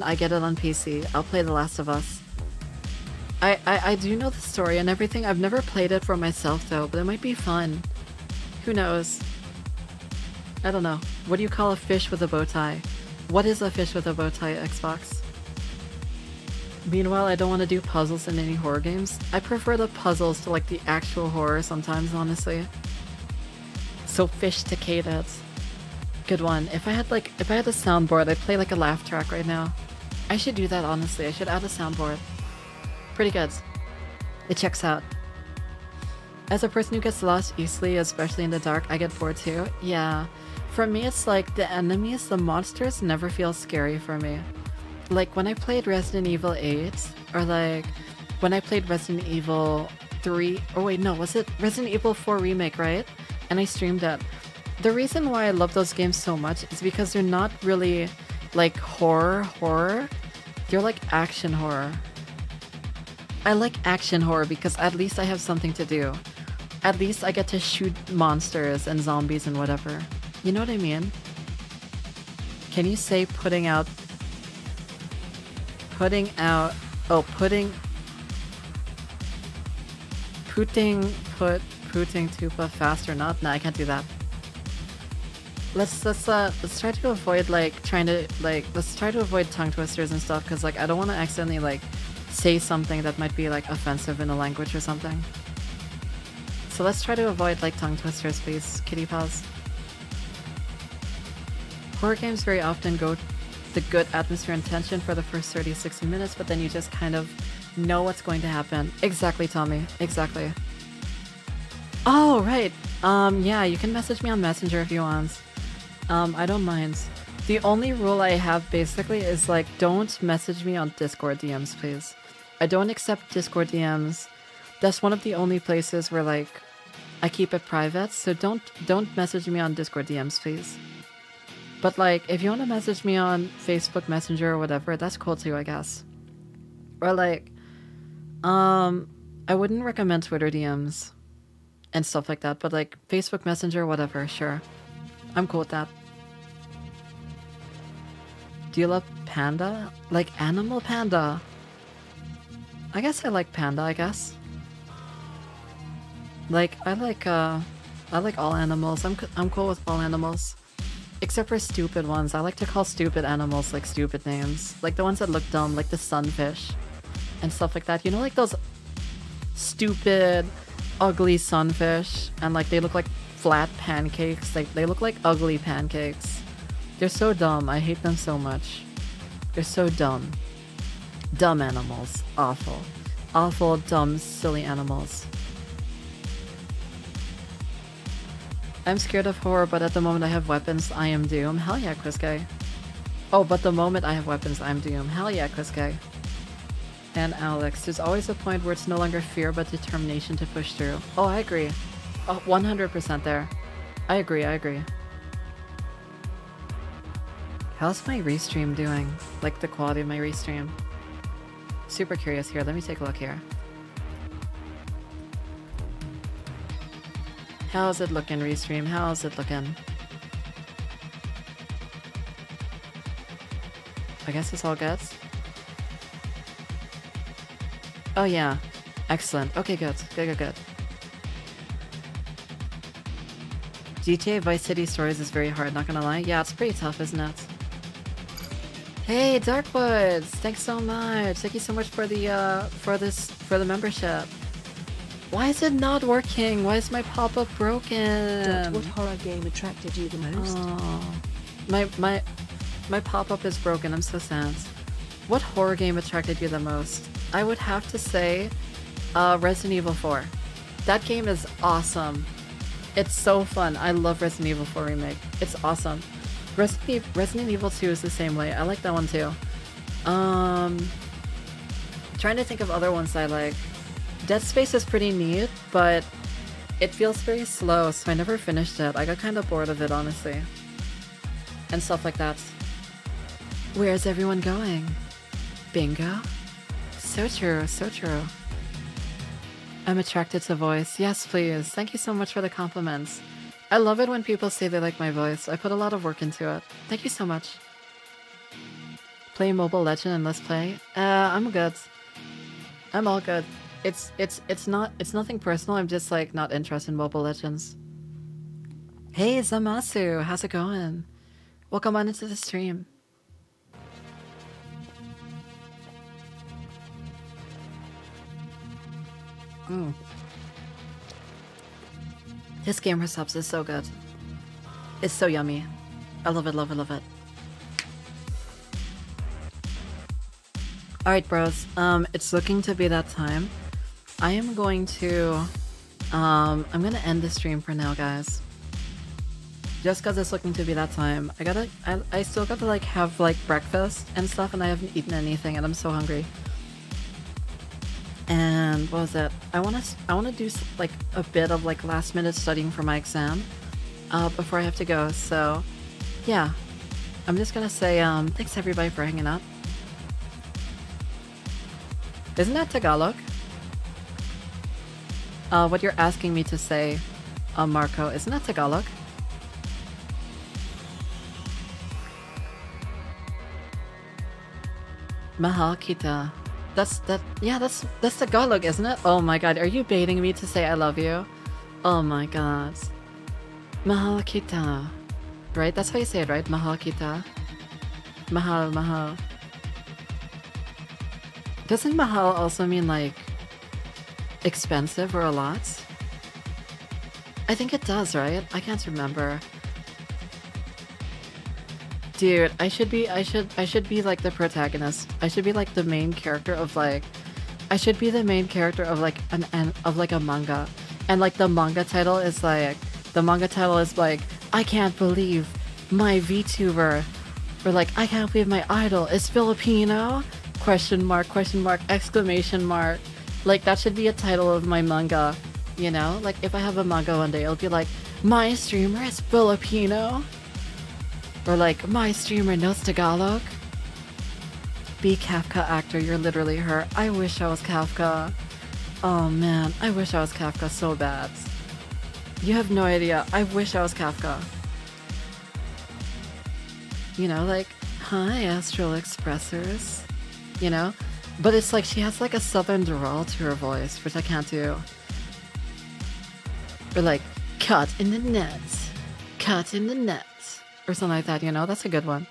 I get it on PC, I'll play The Last of Us. I do know the story and everything. I've never played it for myself, though, but it might be fun. Who knows? I don't know. What do you call a fish with a bow tie? What is a fish with a bow tie, Xbox? Meanwhile, I don't want to do puzzles in any horror games. I prefer the puzzles to, like, the actual horror sometimes, honestly. So fish-ticated. Good one. If I had a soundboard, I'd play, like, a laugh track right now. I should do that, honestly. I should add a soundboard. Pretty good. It checks out. As a person who gets lost easily, especially in the dark, I get bored too. Yeah. For me, it's like the enemies, the monsters never feel scary for me. Like when I played Resident Evil 8, or like when I played Resident Evil 3, or wait, no, was it Resident Evil 4 Remake, right? And I streamed it. The reason why I love those games so much is because they're not really like horror. They're like action horror. I like action horror because at least I have something to do. At least I get to shoot monsters and zombies and whatever. You know what I mean? Can you say putting tupa fast or not? No, I can't do that. Let's try to avoid avoid tongue twisters and stuff, because like I don't want to accidentally like say something that might be like offensive in a language or something. So let's try to avoid like tongue twisters, please, kitty pals. Horror games very often go the good atmosphere and tension for the first 30-60 minutes, but then you just kind of know what's going to happen. Exactly, Tommy. Exactly. Oh, right. Yeah, you can message me on Messenger if you want. I don't mind. The only rule I have basically is like, don't message me on Discord DMs, please. I don't accept Discord DMs. That's one of the only places where like I keep it private, so don't message me on Discord DMs, please. But like if you want to message me on Facebook Messenger or whatever, that's cool too, I guess. Or like I wouldn't recommend Twitter DMs and stuff like that, but like Facebook Messenger, whatever, sure. I'm cool with that. Do you love panda? Like animal panda? I guess I like panda, I guess. Like, I like all animals. I'm cool with all animals. Except for stupid ones. I like to call stupid animals, like, stupid names. Like, the ones that look dumb, like the sunfish. And stuff like that. You know, like, those stupid, ugly sunfish. And, like, they look like flat pancakes. Like, they look like ugly pancakes. They're so dumb. I hate them so much. They're so dumb. Dumb animals. Awful. Awful, dumb, silly animals. I'm scared of horror, but at the moment I have weapons, I am doom. Hell yeah, Quizguy. Oh, but the moment I have weapons, I'm doom. Hell yeah, Quizguy. And Alex, there's always a point where it's no longer fear, but determination to push through. Oh, I agree. Oh, 100% there. I agree. How's my restream doing? Like the quality of my restream? Super curious here. Let me take a look here. How's it looking, restream? How's it looking? I guess this all gets. Oh yeah. Excellent. Okay, good. GTA Vice City Stories is very hard, not gonna lie. Yeah, it's pretty tough, isn't it? Hey, Darkwoods! Thanks so much! Thank you so much for the for the membership. Why is it not working? Why is my pop-up broken? Dot, what horror game attracted you the most? Oh, my pop-up is broken. I'm so sad. What horror game attracted you the most? I would have to say Resident Evil 4. That game is awesome. It's so fun. I love Resident Evil 4 Remake. It's awesome. Resident Evil 2 is the same way. I like that one too. Trying to think of other ones I like. Dead Space is pretty neat, but it feels very slow, so I never finished it. I got kind of bored of it, honestly. And stuff like that. Where is everyone going? Bingo? So true, so true. I'm attracted to voice. Yes, please. Thank you so much for the compliments. I love it when people say they like my voice. I put a lot of work into it. Thank you so much. Play Mobile Legend and let's play. I'm good. I'm all good. It's nothing personal. I'm just like not interested in Mobile Legends. Hey Zamasu, how's it going? Welcome on into the stream. Mm. This Gamersubs is so good. It's so yummy. I love it, love it. Alright bros, it's looking to be that time. I am going to... I'm gonna end the stream for now, guys. Just cause it's looking to be that time. I still gotta like have like breakfast and stuff, and I haven't eaten anything and I'm so hungry. And what was it? I want to do like a bit of like last minute studying for my exam before I have to go. So yeah, I'm just gonna say thanks everybody for hanging out. Isn't that Tagalog? What you're asking me to say, Marco, isn't that Tagalog? Mahal kita. That's Tagalog, isn't it? Oh my god, are you baiting me to say I love you? Oh my god. Mahal kita. Right? That's how you say it, right? Mahal kita. Mahal. Doesn't mahal also mean like expensive or a lot? I think it does, right? I can't remember. Dude, I should be like the protagonist. I should be like the main character of like, a manga, and like the manga title is like I can't believe my VTuber, or like I can't believe my idol is Filipino? Question mark exclamation mark. Like that should be a title of my manga, you know? Like if I have a manga one day, it'll be like my streamer is Filipino. Or like, my streamer knows Tagalog. Be Kafka actor, you're literally her. I wish I was Kafka. Oh man, I wish I was Kafka so bad. You have no idea, I wish I was Kafka. You know, like, hi Astral Expressers. You know? But it's like, she has like a southern drawl to her voice, which I can't do. Or like, caught in the net. Or something like that, you know? That's a good one.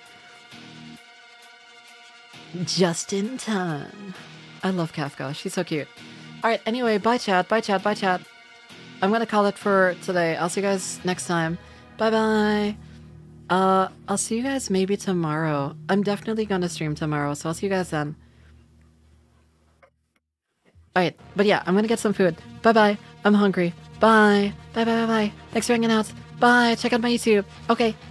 Just in time. I love Kafka. She's so cute. Alright, anyway, bye chat. I'm gonna call it for today. I'll see you guys next time. Bye. I'll see you guys maybe tomorrow. I'm definitely gonna stream tomorrow, so I'll see you guys then. Alright, but yeah, I'm gonna get some food. Bye-bye. I'm hungry. Bye. Bye-bye-bye-bye. Thanks for hanging out. Bye. Check out my YouTube. Okay.